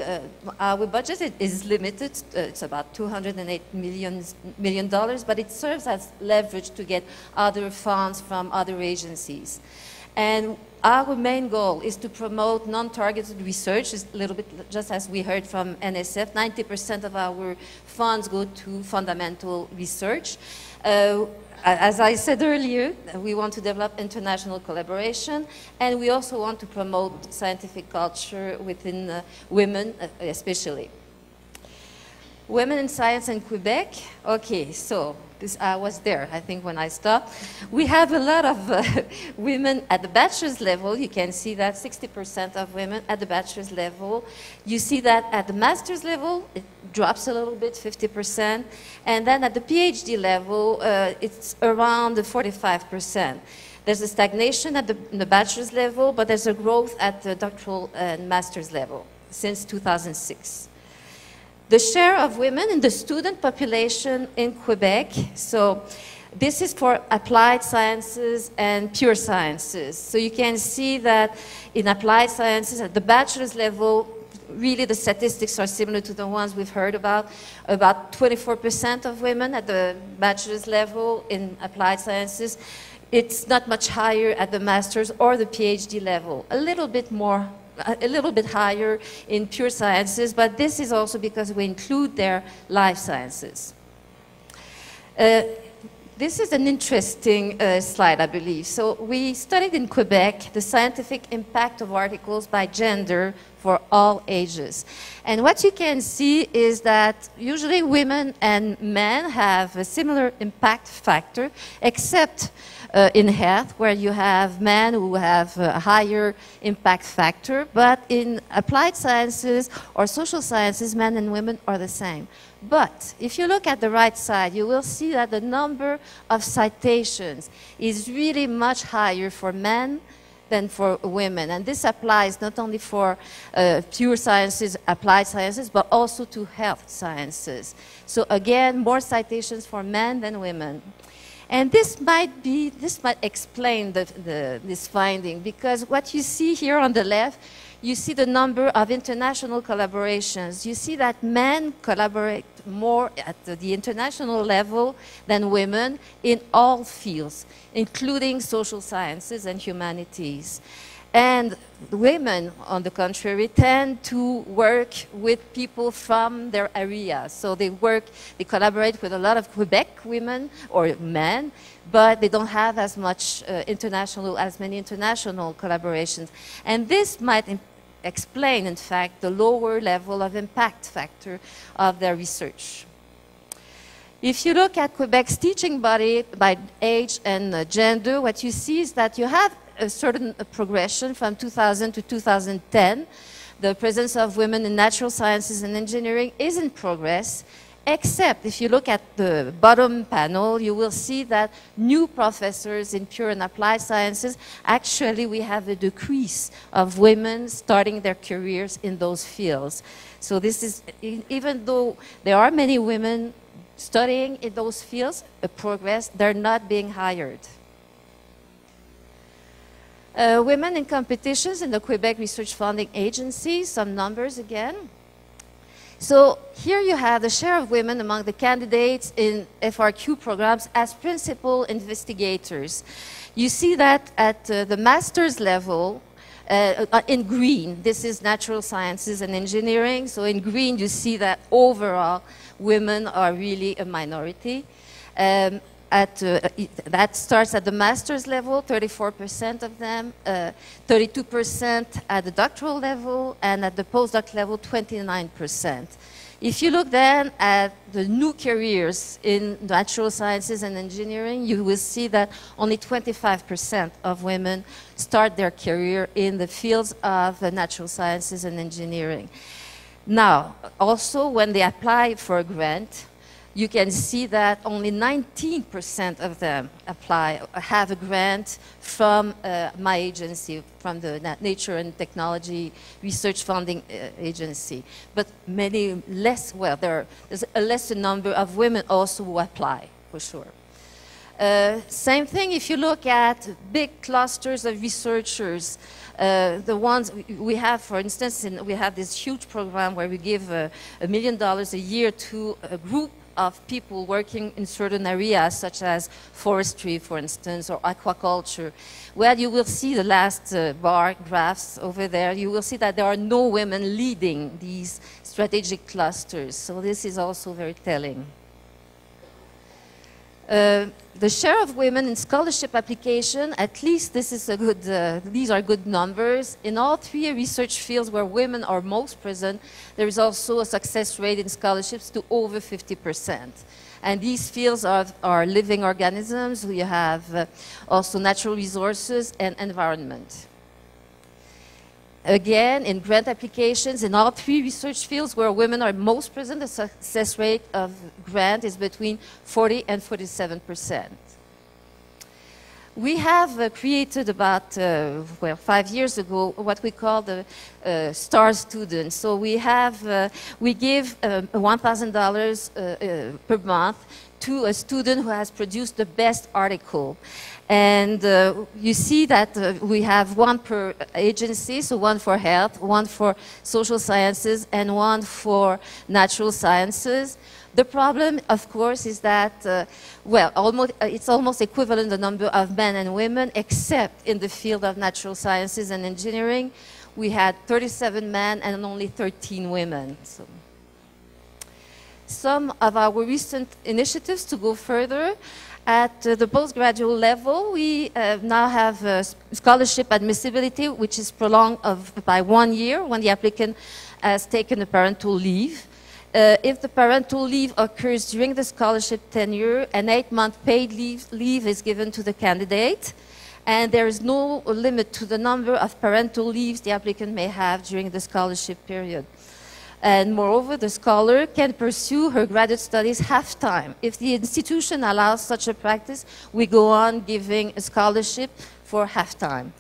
our budget is limited. It's about $208 million, but it serves as leverage to get other funds from other agencies. And our main goal is to promote non-targeted research. It's a little bit, just as we heard from NSF, 90% of our funds go to fundamental research. As I said earlier, we want to develop international collaboration, and we also want to promote scientific culture within women, especially. Women in science in Quebec. Okay, so this, I was there, I think, when I stopped. We have a lot of women at the bachelor's level. You can see that 60% of women at the bachelor's level. You see that at the master's level, it drops a little bit, 50%. And then at the PhD level, it's around 45%. There's a stagnation at the bachelor's level, but there's a growth at the doctoral and master's level since 2006. The share of women in the student population in Quebec, so this is for applied sciences and pure sciences. So you can see that in applied sciences at the bachelor's level, really the statistics are similar to the ones we've heard about 24% of women at the bachelor's level in applied sciences. It's not much higher at the master's or the PhD level, a little bit higher in pure sciences, but this is also because we include their life sciences. This is an interesting slide, I believe. So we studied in Quebec the scientific impact of articles by gender for all ages. And what you can see is that usually women and men have a similar impact factor, except in health, where you have men who have a higher impact factor, but in applied sciences or social sciences, men and women are the same. But if you look at the right side, you will see that the number of citations is really much higher for men than for women. And this applies not only for pure sciences, applied sciences, but also to health sciences. So again, more citations for men than women. And this might explain this finding, because what you see here on the left, you see the number of international collaborations. You see that men collaborate more at the international level than women in all fields, including social sciences and humanities. And women, on the contrary, tend to work with people from their area. So they collaborate with a lot of Quebec women or men, but they don't have as much as many international collaborations. And this might explain, in fact, the lower level of impact factor of their research. If you look at Quebec's teaching body by age and gender, what you see is that you have a certain progression from 2000 to 2010. The presence of women in natural sciences and engineering is in progress, except if you look at the bottom panel, you will see that new professors in pure and applied sciences, actually we have a decrease of women starting their careers in those fields. So this is, even though there are many women studying in those fields, a progress, they're not being hired. Women in competitions in the Quebec Research Funding Agency, some numbers again. So here you have the share of women among the candidates in FRQ programs as principal investigators. You see that at the master's level, in green, this is natural sciences and engineering, so in green you see that overall women are really a minority. That starts at the master's level, 34% of them, 32% at the doctoral level, and at the postdoc level, 29%. If you look then at the new careers in natural sciences and engineering, you will see that only 25% of women start their career in the fields of natural sciences and engineering. Now, also when they apply for a grant, you can see that only 19% of them apply, have a grant from my agency, from the Nature and Technology Research Funding Agency. But many less, well, there's a lesser number of women also who apply, for sure. Same thing if you look at big clusters of researchers. The ones we have, for instance, we have this huge program where we give $1 million a year to a group of people working in certain areas, such as forestry, for instance, or aquaculture. Well, you will see the last bar graphs over there. You will see that there are no women leading these strategic clusters. So this is also very telling. The share of women in scholarship application, at least this is a good, these are good numbers. In all three research fields where women are most present, there is also a success rate in scholarships to over 50%. And these fields are living organisms. We have also natural resources and environment. Again, in grant applications, in all three research fields where women are most present, the success rate of grant is between 40 and 47%. We have created about 5 years ago what we call the STAR students. So we have, we give $1,000 per month to a student who has produced the best article. And you see that we have one per agency, so one for health, one for social sciences, and one for natural sciences. The problem, of course, is that, well, it's almost equivalent the number of men and women, except in the field of natural sciences and engineering. We had 37 men and only 13 women. So. Some of our recent initiatives to go further. At the postgraduate level, we now have scholarship admissibility, which is prolonged by 1 year when the applicant has taken a parental leave. If the parental leave occurs during the scholarship tenure, an 8-month paid leave is given to the candidate, and there is no limit to the number of parental leaves the applicant may have during the scholarship period. And moreover, the scholar can pursue her graduate studies half-time. If the institution allows such a practice, we go on giving a scholarship for half-time.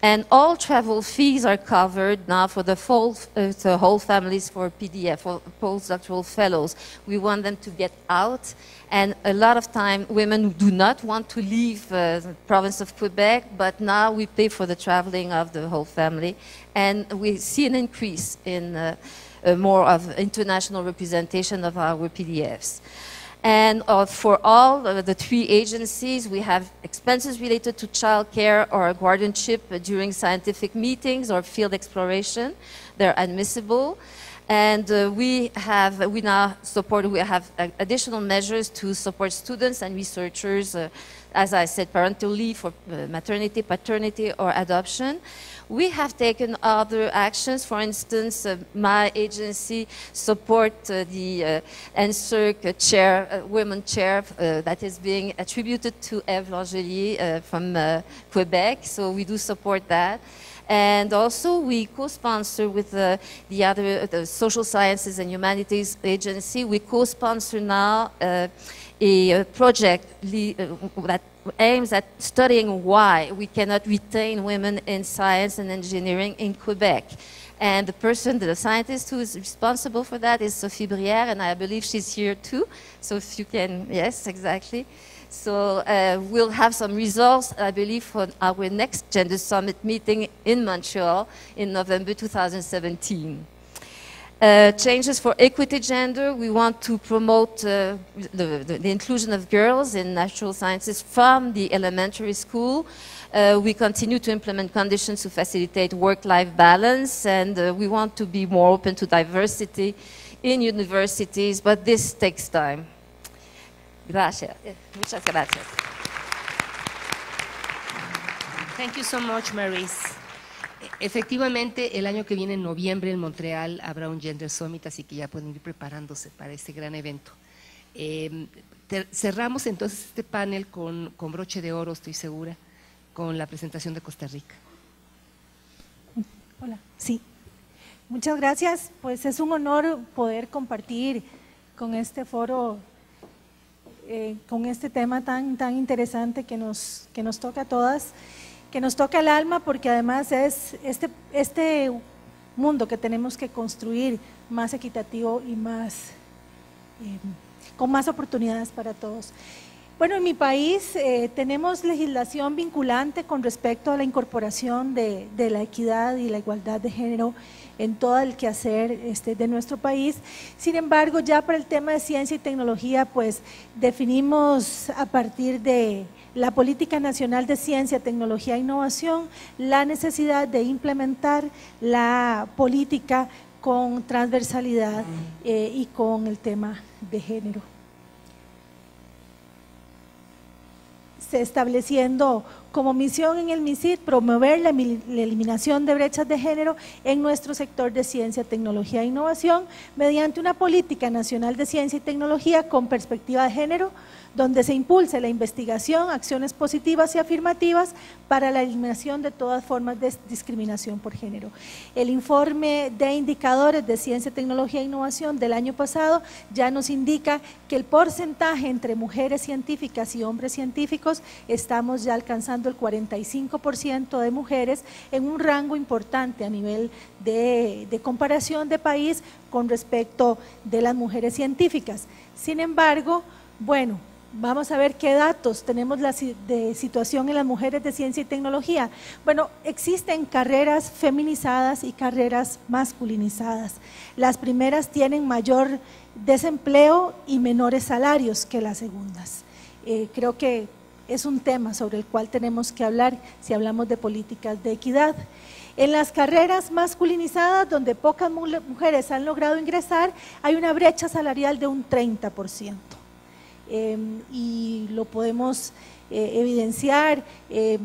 And all travel fees are covered now for the whole families for PDF, for postdoctoral fellows. We want them to get out. And a lot of time, women do not want to leave the province of Quebec, but now we pay for the traveling of the whole family. And we see an increase in more of international representation of our PDFs. And for all the three agencies, we have expenses related to childcare or guardianship during scientific meetings or field exploration. They're admissible. And we now have additional measures to support students and researchers, as I said, parental leave for maternity, paternity, or adoption. We have taken other actions. For instance, my agency supports the NSERC women chair that is being attributed to Eve Langelier from Quebec. So we do support that. And also we co-sponsor with the Social Sciences and Humanities Agency. We co-sponsor now a project that aims at studying why we cannot retain women in science and engineering in Quebec. And the person, the scientist who is responsible for that is Sophie Brière, and I believe she's here too. So if you can, yes, exactly. So we'll have some resource, I believe, for our next Gender Summit meeting in Montreal in November 2017. Changes for equity gender. We want to promote the inclusion of girls in natural sciences from the elementary school. We continue to implement conditions to facilitate work-life balance, and we want to be more open to diversity in universities, but this takes time. Gracias. Muchas gracias. Thank you so much, Maurice. Efectivamente, el año que viene, en noviembre, en Montreal, habrá un Gender Summit, así que ya pueden ir preparándose para este gran evento. Cerramos entonces este panel con broche de oro, estoy segura, con la presentación de Costa Rica. Hola, sí. Muchas gracias. Pues es un honor poder compartir con este foro, con este tema tan interesante que nos toca a todas, que nos toca el alma, porque además es este mundo que tenemos que construir más equitativo y más con más oportunidades para todos. Bueno, en mi país tenemos legislación vinculante con respecto a la incorporación de la equidad y la igualdad de género en todo el quehacer de nuestro país. Sin embargo, ya para el tema de ciencia y tecnología, pues definimos a partir de la Política Nacional de Ciencia, Tecnología e Innovación la necesidad de implementar la política con transversalidad y con el tema de género. Estableciendo como misión en el MICIT promover la eliminación de brechas de género en nuestro sector de ciencia, tecnología e innovación mediante una política nacional de ciencia y tecnología con perspectiva de género, donde se impulse la investigación, acciones positivas y afirmativas para la eliminación de todas formas de discriminación por género. El informe de indicadores de ciencia, tecnología e innovación del año pasado ya nos indica que el porcentaje entre mujeres científicas y hombres científicos estamos ya alcanzando el 45% de mujeres, en un rango importante a nivel de comparación de país con respecto de las mujeres científicas. Sin embargo, bueno, vamos a ver qué datos tenemos de situación en las mujeres de ciencia y tecnología. Bueno, existen carreras feminizadas y carreras masculinizadas. Las primeras tienen mayor desempleo y menores salarios que las segundas. Creo que es un tema sobre el cual tenemos que hablar si hablamos de políticas de equidad. En las carreras masculinizadas, donde pocas mujeres han logrado ingresar, hay una brecha salarial de un 30%. Y lo podemos evidenciar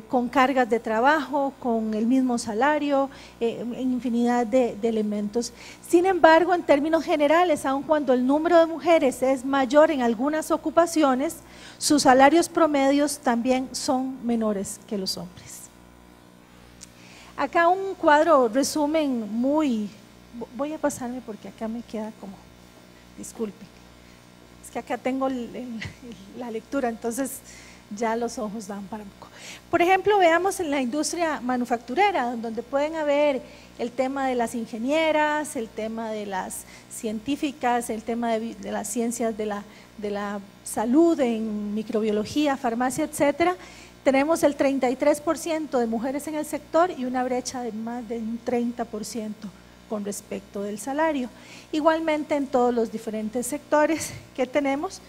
con cargas de trabajo, con el mismo salario, en infinidad de elementos. Sin embargo, en términos generales, aun cuando el número de mujeres es mayor en algunas ocupaciones, sus salarios promedios también son menores que los hombres. Acá un cuadro resumen muy… voy a pasarme porque acá me queda como… disculpen. Que acá tengo la lectura, entonces ya los ojos dan para poco. Por ejemplo, veamos en la industria manufacturera, donde pueden haber el tema de las ingenieras, el tema de las científicas, el tema de las ciencias de la salud, en microbiología, farmacia, etcétera. Tenemos el 33% de mujeres en el sector y una brecha de más de un 30%. Con respecto del salario. Igualmente en todos los diferentes sectores que tenemos,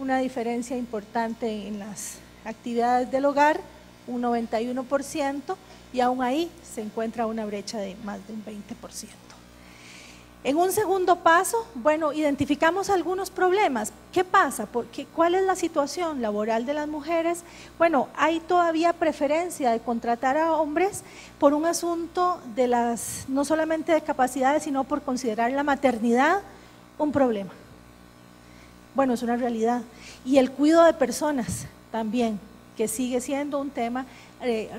una diferencia importante en las actividades del hogar, un 91%, y aún ahí se encuentra una brecha de más de un 20%. En un segundo paso, bueno, identificamos algunos problemas. ¿Qué pasa? ¿Cuál es la situación laboral de las mujeres? Bueno, hay todavía preferencia de contratar a hombres por un asunto de las, no solamente de capacidades, sino por considerar la maternidad un problema. Bueno, es una realidad. Y el cuidado de personas también, que sigue siendo un tema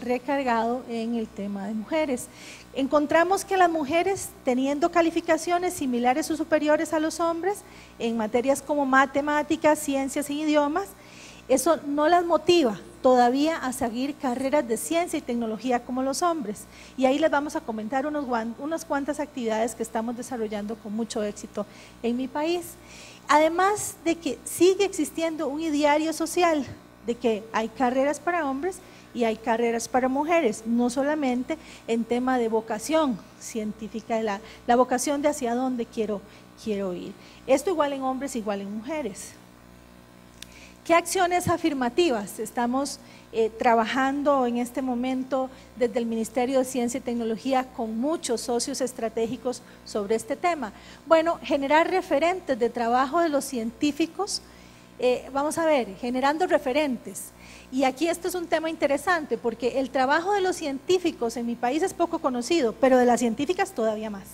recargado en el tema de mujeres. Encontramos que las mujeres, teniendo calificaciones similares o superiores a los hombres en materias como matemáticas, ciencias e idiomas, eso no las motiva todavía a seguir carreras de ciencia y tecnología como los hombres. Y ahí les vamos a comentar unas cuantas actividades que estamos desarrollando con mucho éxito en mi país. Además de que sigue existiendo un ideario social de que hay carreras para hombres y hay carreras para mujeres, no solamente en tema de vocación científica, la vocación de hacia dónde quiero ir. Esto igual en hombres, igual en mujeres. ¿Qué acciones afirmativas estamos trabajando en este momento desde el Ministerio de Ciencia y Tecnología con muchos socios estratégicos sobre este tema? Bueno, generar referentes de trabajo de los científicos, vamos a ver, generando referentes. Y aquí esto es un tema interesante porque el trabajo de los científicos en mi país es poco conocido, pero de las científicas todavía más.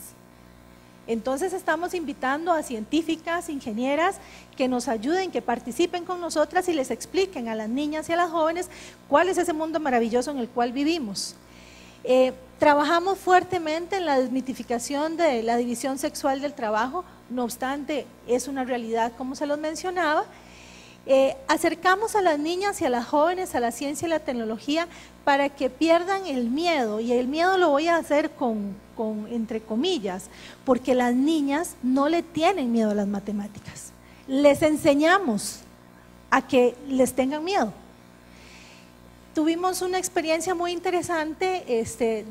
Entonces estamos invitando a científicas, ingenieras que nos ayuden, que participen con nosotras y les expliquen a las niñas y a las jóvenes cuál es ese mundo maravilloso en el cual vivimos. Trabajamos fuertemente en la desmitificación de la división sexual del trabajo, no obstante es una realidad como se los mencionaba. Acercamos a las niñas y a las jóvenes a la ciencia y la tecnología para que pierdan el miedo, y el miedo lo voy a hacer con entre comillas, porque las niñas no le tienen miedo a las matemáticas, les enseñamos a que les tengan miedo. Tuvimos una experiencia muy interesante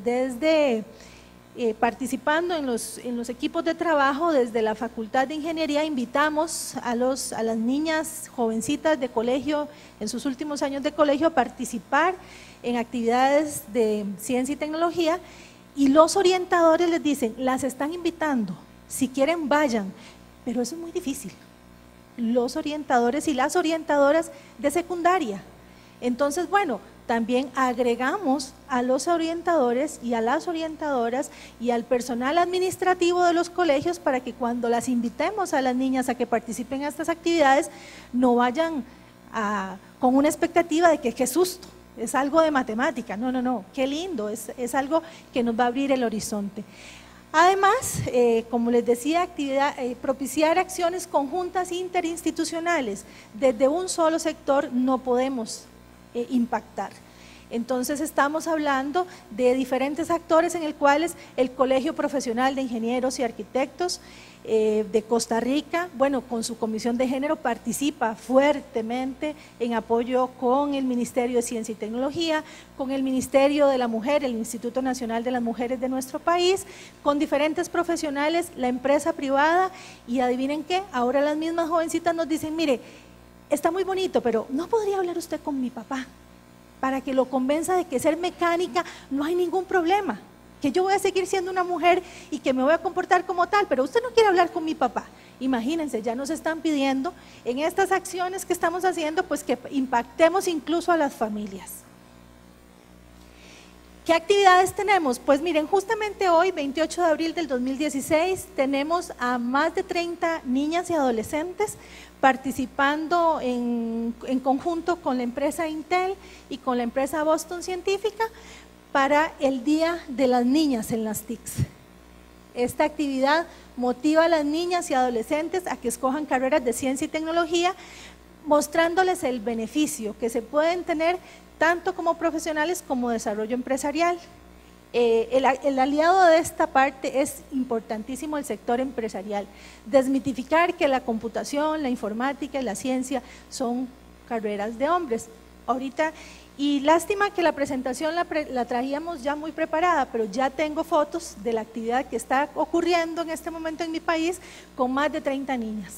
desde participando en los equipos de trabajo desde la Facultad de Ingeniería. Invitamos a las niñas jovencitas de colegio, en sus últimos años de colegio, a participar en actividades de ciencia y tecnología, y los orientadores les dicen, las están invitando, si quieren vayan, pero eso es muy difícil, los orientadores y las orientadoras de secundaria. Entonces, bueno, también agregamos a los orientadores y a las orientadoras y al personal administrativo de los colegios para que cuando las invitemos a las niñas a que participen a estas actividades, no vayan con una expectativa de que qué susto, es algo de matemática, no, qué lindo, es algo que nos va a abrir el horizonte. Además, como les decía, propiciar acciones conjuntas interinstitucionales. Desde un solo sector no podemos impactar. Entonces estamos hablando de diferentes actores en el cuales el Colegio Profesional de Ingenieros y Arquitectos de Costa Rica, bueno, con su Comisión de Género participa fuertemente en apoyo con el Ministerio de Ciencia y Tecnología, con el Ministerio de la Mujer, el Instituto Nacional de las Mujeres de nuestro país, con diferentes profesionales, la empresa privada, y adivinen qué, ahora las mismas jovencitas nos dicen, mire, está muy bonito, pero ¿no podría hablar usted con mi papá para que lo convenza de que ser mecánica no hay ningún problema, que yo voy a seguir siendo una mujer y que me voy a comportar como tal, pero usted no quiere hablar con mi papá? Imagínense, ya nos están pidiendo en estas acciones que estamos haciendo, pues que impactemos incluso a las familias. ¿Qué actividades tenemos? Pues miren, justamente hoy, 28 de abril del 2016, tenemos a más de 30 niñas y adolescentes participando en conjunto con la empresa Intel y con la empresa Boston Científica para el Día de las Niñas en las TICs. Esta actividad motiva a las niñas y adolescentes a que escojan carreras de ciencia y tecnología, mostrándoles el beneficio que se pueden tener tanto como profesionales como desarrollo empresarial. El aliado de esta parte es importantísimo, el sector empresarial. Desmitificar que la computación, la informática y la ciencia son carreras de hombres. Ahorita, y lástima que la presentación la traíamos ya muy preparada, pero ya tengo fotos de la actividad que está ocurriendo en este momento en mi país con más de 30 niñas.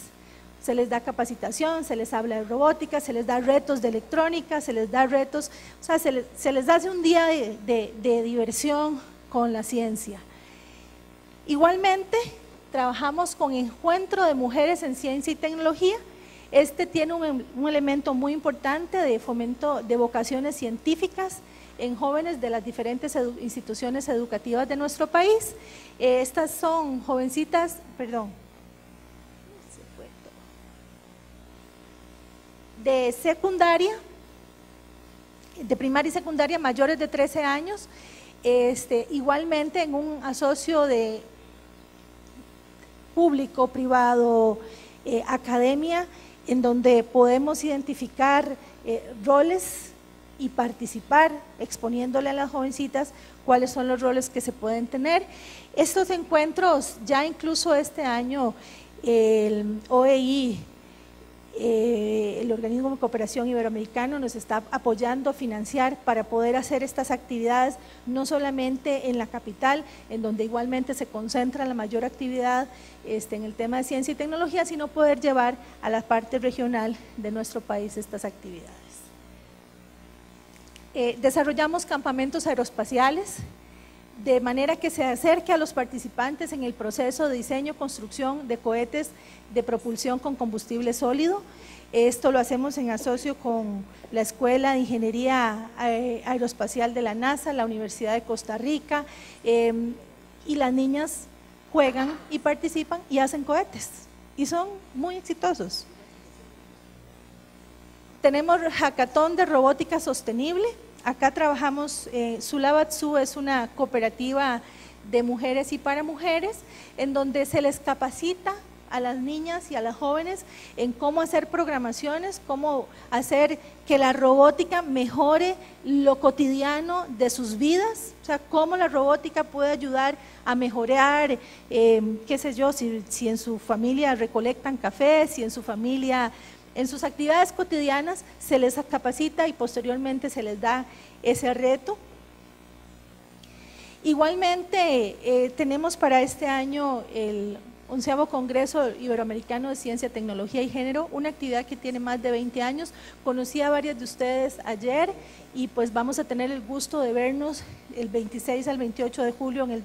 Se les da capacitación, se les habla de robótica, se les da retos de electrónica, se les da retos, o sea, se les hace un día de diversión con la ciencia. Igualmente, trabajamos con Encuentro de Mujeres en Ciencia y Tecnología. Este tiene un elemento muy importante de fomento de vocaciones científicas en jóvenes de las diferentes instituciones educativas de nuestro país. Estas son jovencitas, perdón, de secundaria, de primaria y secundaria, mayores de 13 años, igualmente en un asocio de público, privado, academia, en donde podemos identificar roles y participar, exponiéndole a las jovencitas cuáles son los roles que se pueden tener. Estos encuentros, ya incluso este año, el OEI El Organismo de Cooperación Iberoamericano nos está apoyando a financiar para poder hacer estas actividades, no solamente en la capital, en donde igualmente se concentra la mayor actividad en el tema de ciencia y tecnología, sino poder llevar a la parte regional de nuestro país estas actividades. Desarrollamos campamentos aeroespaciales, de manera que se acerque a los participantes en el proceso de diseño, construcción de cohetes de propulsión con combustible sólido. Esto lo hacemos en asocio con la Escuela de Ingeniería Aeroespacial de la NASA, la Universidad de Costa Rica, y las niñas juegan y participan y hacen cohetes, y son muy exitosos. Tenemos hackathon de robótica sostenible. Acá trabajamos, Sulabatsu es una cooperativa de mujeres y para mujeres, en donde se les capacita a las niñas y a las jóvenes en cómo hacer programaciones, cómo hacer que la robótica mejore lo cotidiano de sus vidas, o sea, cómo la robótica puede ayudar a mejorar, qué sé yo, si en su familia recolectan café, si en su familia… En sus actividades cotidianas se les capacita y posteriormente se les da ese reto. Igualmente tenemos para este año el 11º Congreso Iberoamericano de Ciencia, Tecnología y Género, una actividad que tiene más de 20 años. Conocí a varias de ustedes ayer y pues vamos a tener el gusto de vernos el 26 al 28 de julio en el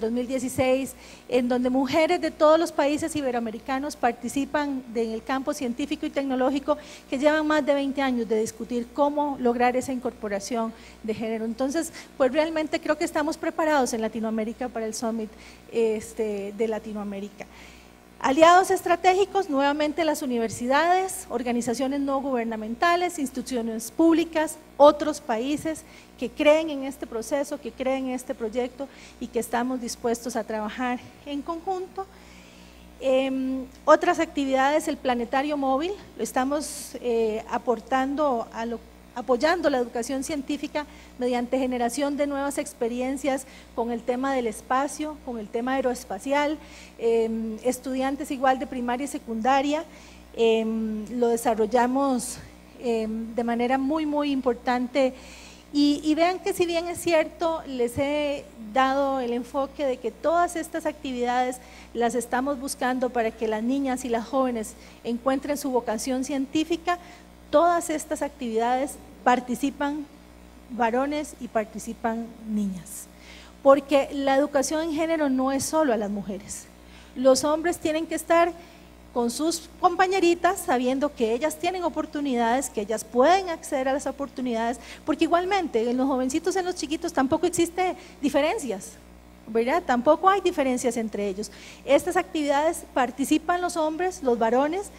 2016, en donde mujeres de todos los países iberoamericanos participan en el campo científico y tecnológico, que llevan más de 20 años de discutir cómo lograr esa incorporación de género. Entonces, pues realmente creo que estamos preparados en Latinoamérica para el Summit de Latinoamérica. Aliados estratégicos, nuevamente las universidades, organizaciones no gubernamentales, instituciones públicas, otros países que creen en este proceso, que creen en este proyecto y que estamos dispuestos a trabajar en conjunto. Otras actividades, el planetario móvil, lo estamos apoyando la educación científica mediante generación de nuevas experiencias con el tema del espacio, con el tema aeroespacial, estudiantes igual de primaria y secundaria, lo desarrollamos de manera muy importante. Y vean que si bien es cierto, les he dado el enfoque de que todas estas actividades las estamos buscando para que las niñas y las jóvenes encuentren su vocación científica, todas estas actividades participan varones y participan niñas, porque la educación en género no es solo a las mujeres. Los hombres tienen que estar con sus compañeritas sabiendo que ellas tienen oportunidades, que ellas pueden acceder a las oportunidades, porque igualmente en los jovencitos, en los chiquitos tampoco existen diferencias, ¿verdad? Tampoco hay diferencias entre ellos. Estas actividades participan los hombres, los varones.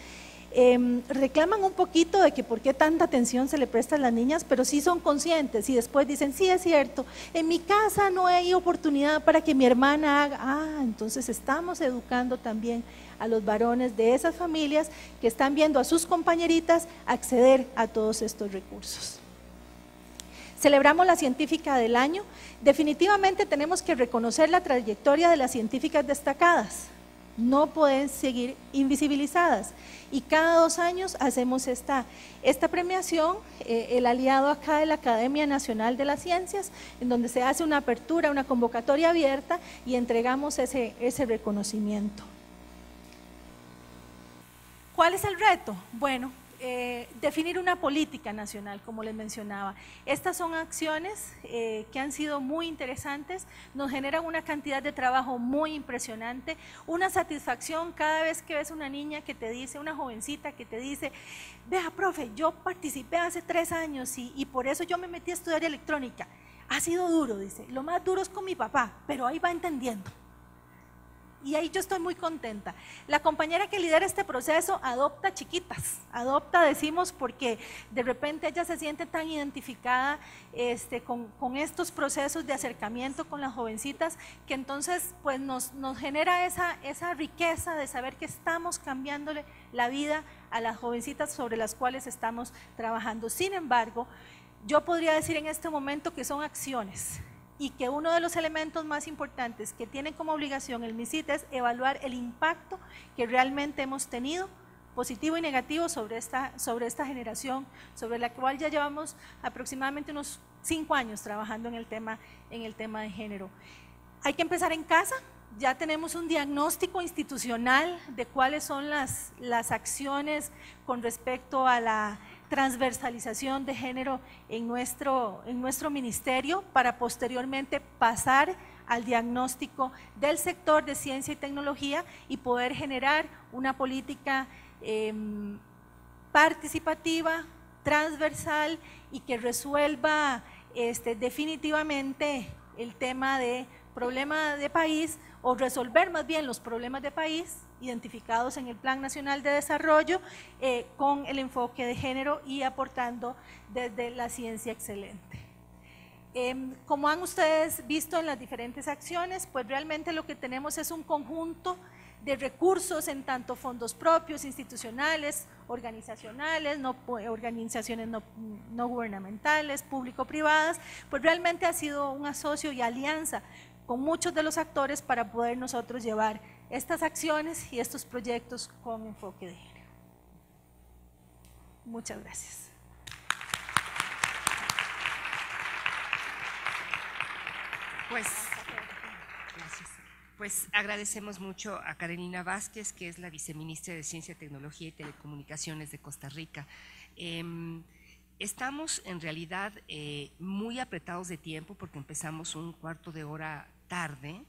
Reclaman un poquito de que por qué tanta atención se le presta a las niñas, pero sí son conscientes y después dicen, sí, es cierto, en mi casa no hay oportunidad para que mi hermana haga, entonces estamos educando también a los varones de esas familias que están viendo a sus compañeritas acceder a todos estos recursos. Celebramos la científica del año. Definitivamente tenemos que reconocer la trayectoria de las científicas destacadas, no pueden seguir invisibilizadas. Y cada 2 años hacemos esta premiación, el aliado acá de la Academia Nacional de las Ciencias, en donde se hace una apertura, una convocatoria abierta y entregamos ese reconocimiento. ¿Cuál es el reto? Bueno, definir una política nacional, como les mencionaba. Estas son acciones que han sido muy interesantes, nos generan una cantidad de trabajo muy impresionante, una satisfacción cada vez que ves una niña que te dice, una jovencita que te dice, vea, profe, yo participé hace 3 años y por eso yo me metí a estudiar electrónica. Ha sido duro, dice, lo más duro es con mi papá, pero ahí va entendiendo. Y ahí yo estoy muy contenta. La compañera que lidera este proceso adopta chiquitas, decimos, porque de repente ella se siente tan identificada con estos procesos de acercamiento con las jovencitas, que entonces pues nos genera esa riqueza de saber que estamos cambiándole la vida a las jovencitas sobre las cuales estamos trabajando. Sin embargo, yo podría decir en este momento que son acciones, y que uno de los elementos más importantes que tiene como obligación el MICIT es evaluar el impacto que realmente hemos tenido positivo y negativo sobre esta generación, sobre la cual ya llevamos aproximadamente unos 5 años trabajando en el tema de género. Hay que empezar en casa. Ya tenemos un diagnóstico institucional de cuáles son las acciones con respecto a la transversalización de género en nuestro ministerio, para posteriormente pasar al diagnóstico del sector de ciencia y tecnología y poder generar una política participativa, transversal y que resuelva definitivamente el tema de problema de país, o resolver más bien los problemas de país identificados en el Plan Nacional de Desarrollo con el enfoque de género y aportando desde la ciencia excelente. Como han ustedes visto en las diferentes acciones, pues realmente lo que tenemos es un conjunto de recursos, en tanto fondos propios, institucionales, organizacionales, organizaciones no gubernamentales, público-privadas, pues realmente ha sido un asocio y alianza con muchos de los actores para poder nosotros llevar estas acciones y estos proyectos con enfoque de género. Muchas gracias. Pues agradecemos mucho a Carolina Vázquez, que es la viceministra de Ciencia, Tecnología y Telecomunicaciones de Costa Rica. Estamos en realidad muy apretados de tiempo porque empezamos un cuarto de hora tarde.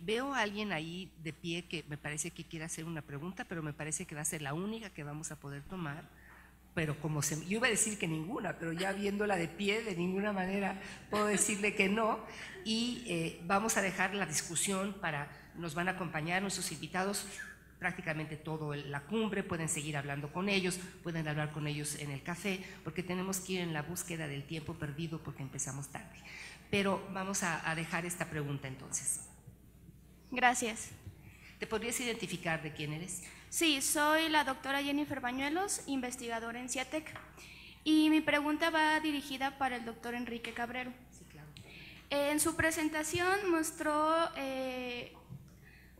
Veo a alguien ahí de pie que me parece que quiere hacer una pregunta, pero me parece que va a ser la única que vamos a poder tomar, pero yo iba a decir que ninguna, pero ya viéndola de pie, de ninguna manera puedo decirle que no, y vamos a dejar la discusión nos van a acompañar nuestros invitados prácticamente toda la cumbre, pueden seguir hablando con ellos, pueden hablar con ellos en el café, porque tenemos que ir en la búsqueda del tiempo perdido porque empezamos tarde. Pero vamos a dejar esta pregunta entonces. Gracias. ¿Te podrías identificar de quién eres? Sí, soy la doctora Jennifer Bañuelos, investigadora en CIATEC, y mi pregunta va dirigida para el doctor Enrique Cabrero. Sí, claro. En su presentación mostró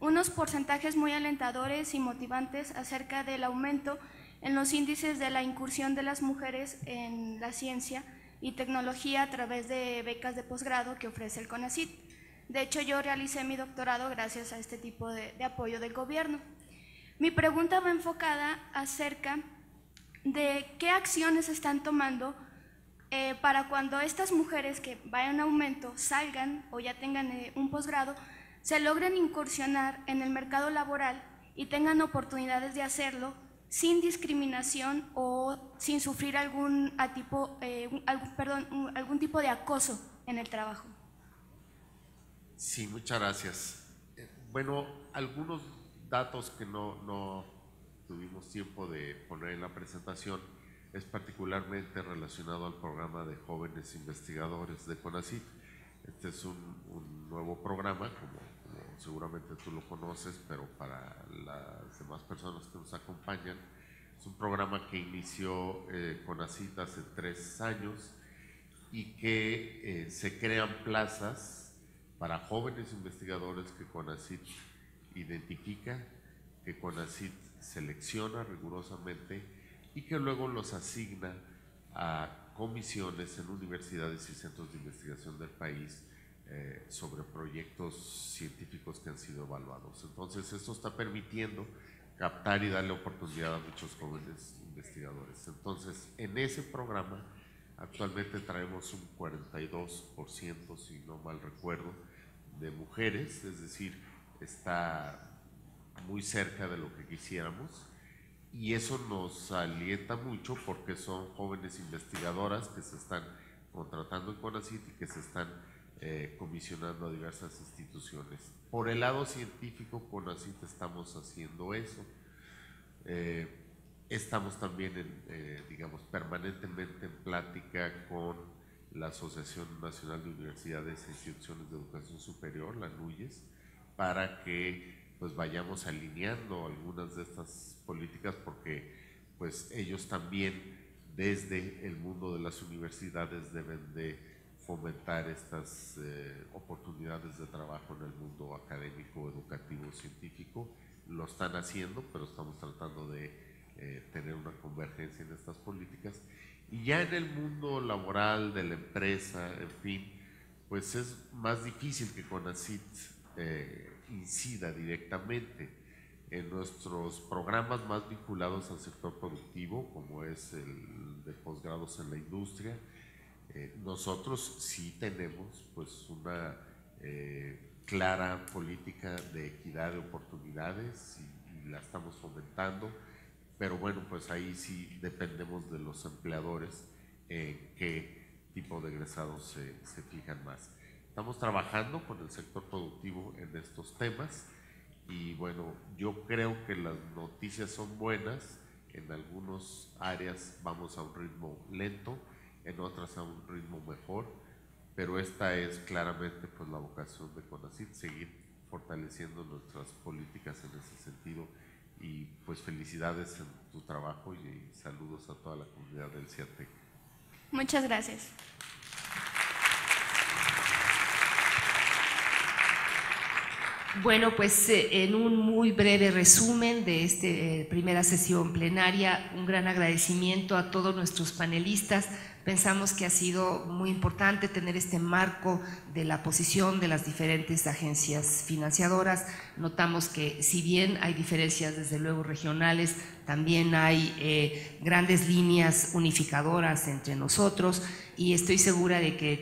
unos porcentajes muy alentadores y motivantes acerca del aumento en los índices de la incursión de las mujeres en la ciencia y tecnología a través de becas de posgrado que ofrece el CONACYT. De hecho, yo realicé mi doctorado gracias a este tipo de apoyo del gobierno. Mi pregunta va enfocada acerca de qué acciones están tomando para cuando estas mujeres que vayan a aumento, salgan o ya tengan un posgrado, se logren incursionar en el mercado laboral y tengan oportunidades de hacerlo sin discriminación o sin sufrir algún tipo de acoso en el trabajo. Sí, muchas gracias. Bueno, algunos datos que no tuvimos tiempo de poner en la presentación es particularmente relacionado al programa de jóvenes investigadores de CONACYT. Este es un nuevo programa, como seguramente tú lo conoces, pero para las demás personas que nos acompañan, es un programa que inició CONACYT hace 3 años y que se crean plazas para jóvenes investigadores que CONACYT identifica, que CONACYT selecciona rigurosamente y que luego los asigna a comisiones en universidades y centros de investigación del país sobre proyectos científicos que han sido evaluados. Entonces, esto está permitiendo captar y darle oportunidad a muchos jóvenes investigadores. Entonces, en ese programa actualmente traemos un 42%, si no mal recuerdo, de mujeres, es decir, está muy cerca de lo que quisiéramos. Y eso nos alienta mucho porque son jóvenes investigadoras que se están contratando en CONACYT y que se están comisionando a diversas instituciones. Por el lado científico, CONACYT estamos haciendo eso. Estamos también, digamos, permanentemente en plática con la Asociación Nacional de Universidades e Instituciones de Educación Superior, la ANUIES, para que pues vayamos alineando algunas de estas políticas, porque pues ellos también desde el mundo de las universidades deben de fomentar estas oportunidades de trabajo en el mundo académico, educativo, científico. Lo están haciendo, pero estamos tratando de tener una convergencia en estas políticas. Y ya en el mundo laboral de la empresa, en fin, pues es más difícil que CONACYT incida directamente en nuestros programas más vinculados al sector productivo, como es el de posgrados en la industria. Nosotros sí tenemos pues una clara política de equidad de oportunidades y la estamos fomentando, pero bueno, pues ahí sí dependemos de los empleadores en qué tipo de egresados se fijan más. Estamos trabajando con el sector productivo en estos temas y bueno, yo creo que las noticias son buenas. En algunas áreas vamos a un ritmo lento, en otras a un ritmo mejor, pero esta es claramente pues la vocación de CONACYT, seguir fortaleciendo nuestras políticas en ese sentido. Y pues felicidades en tu trabajo y saludos a toda la comunidad del CIATEC. Muchas gracias. Bueno, pues en un muy breve resumen de esta primera sesión plenaria, un gran agradecimiento a todos nuestros panelistas. Pensamos que ha sido muy importante tener este marco de la posición de las diferentes agencias financiadoras. Notamos que si bien hay diferencias desde luego regionales, también hay grandes líneas unificadoras entre nosotros y estoy segura de que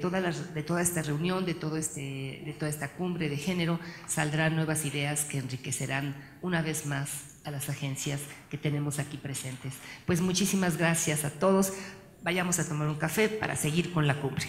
de toda esta reunión, de toda esta cumbre de género, saldrán nuevas ideas que enriquecerán una vez más a las agencias que tenemos aquí presentes. Pues muchísimas gracias a todos. Vayamos a tomar un café para seguir con la cumbre.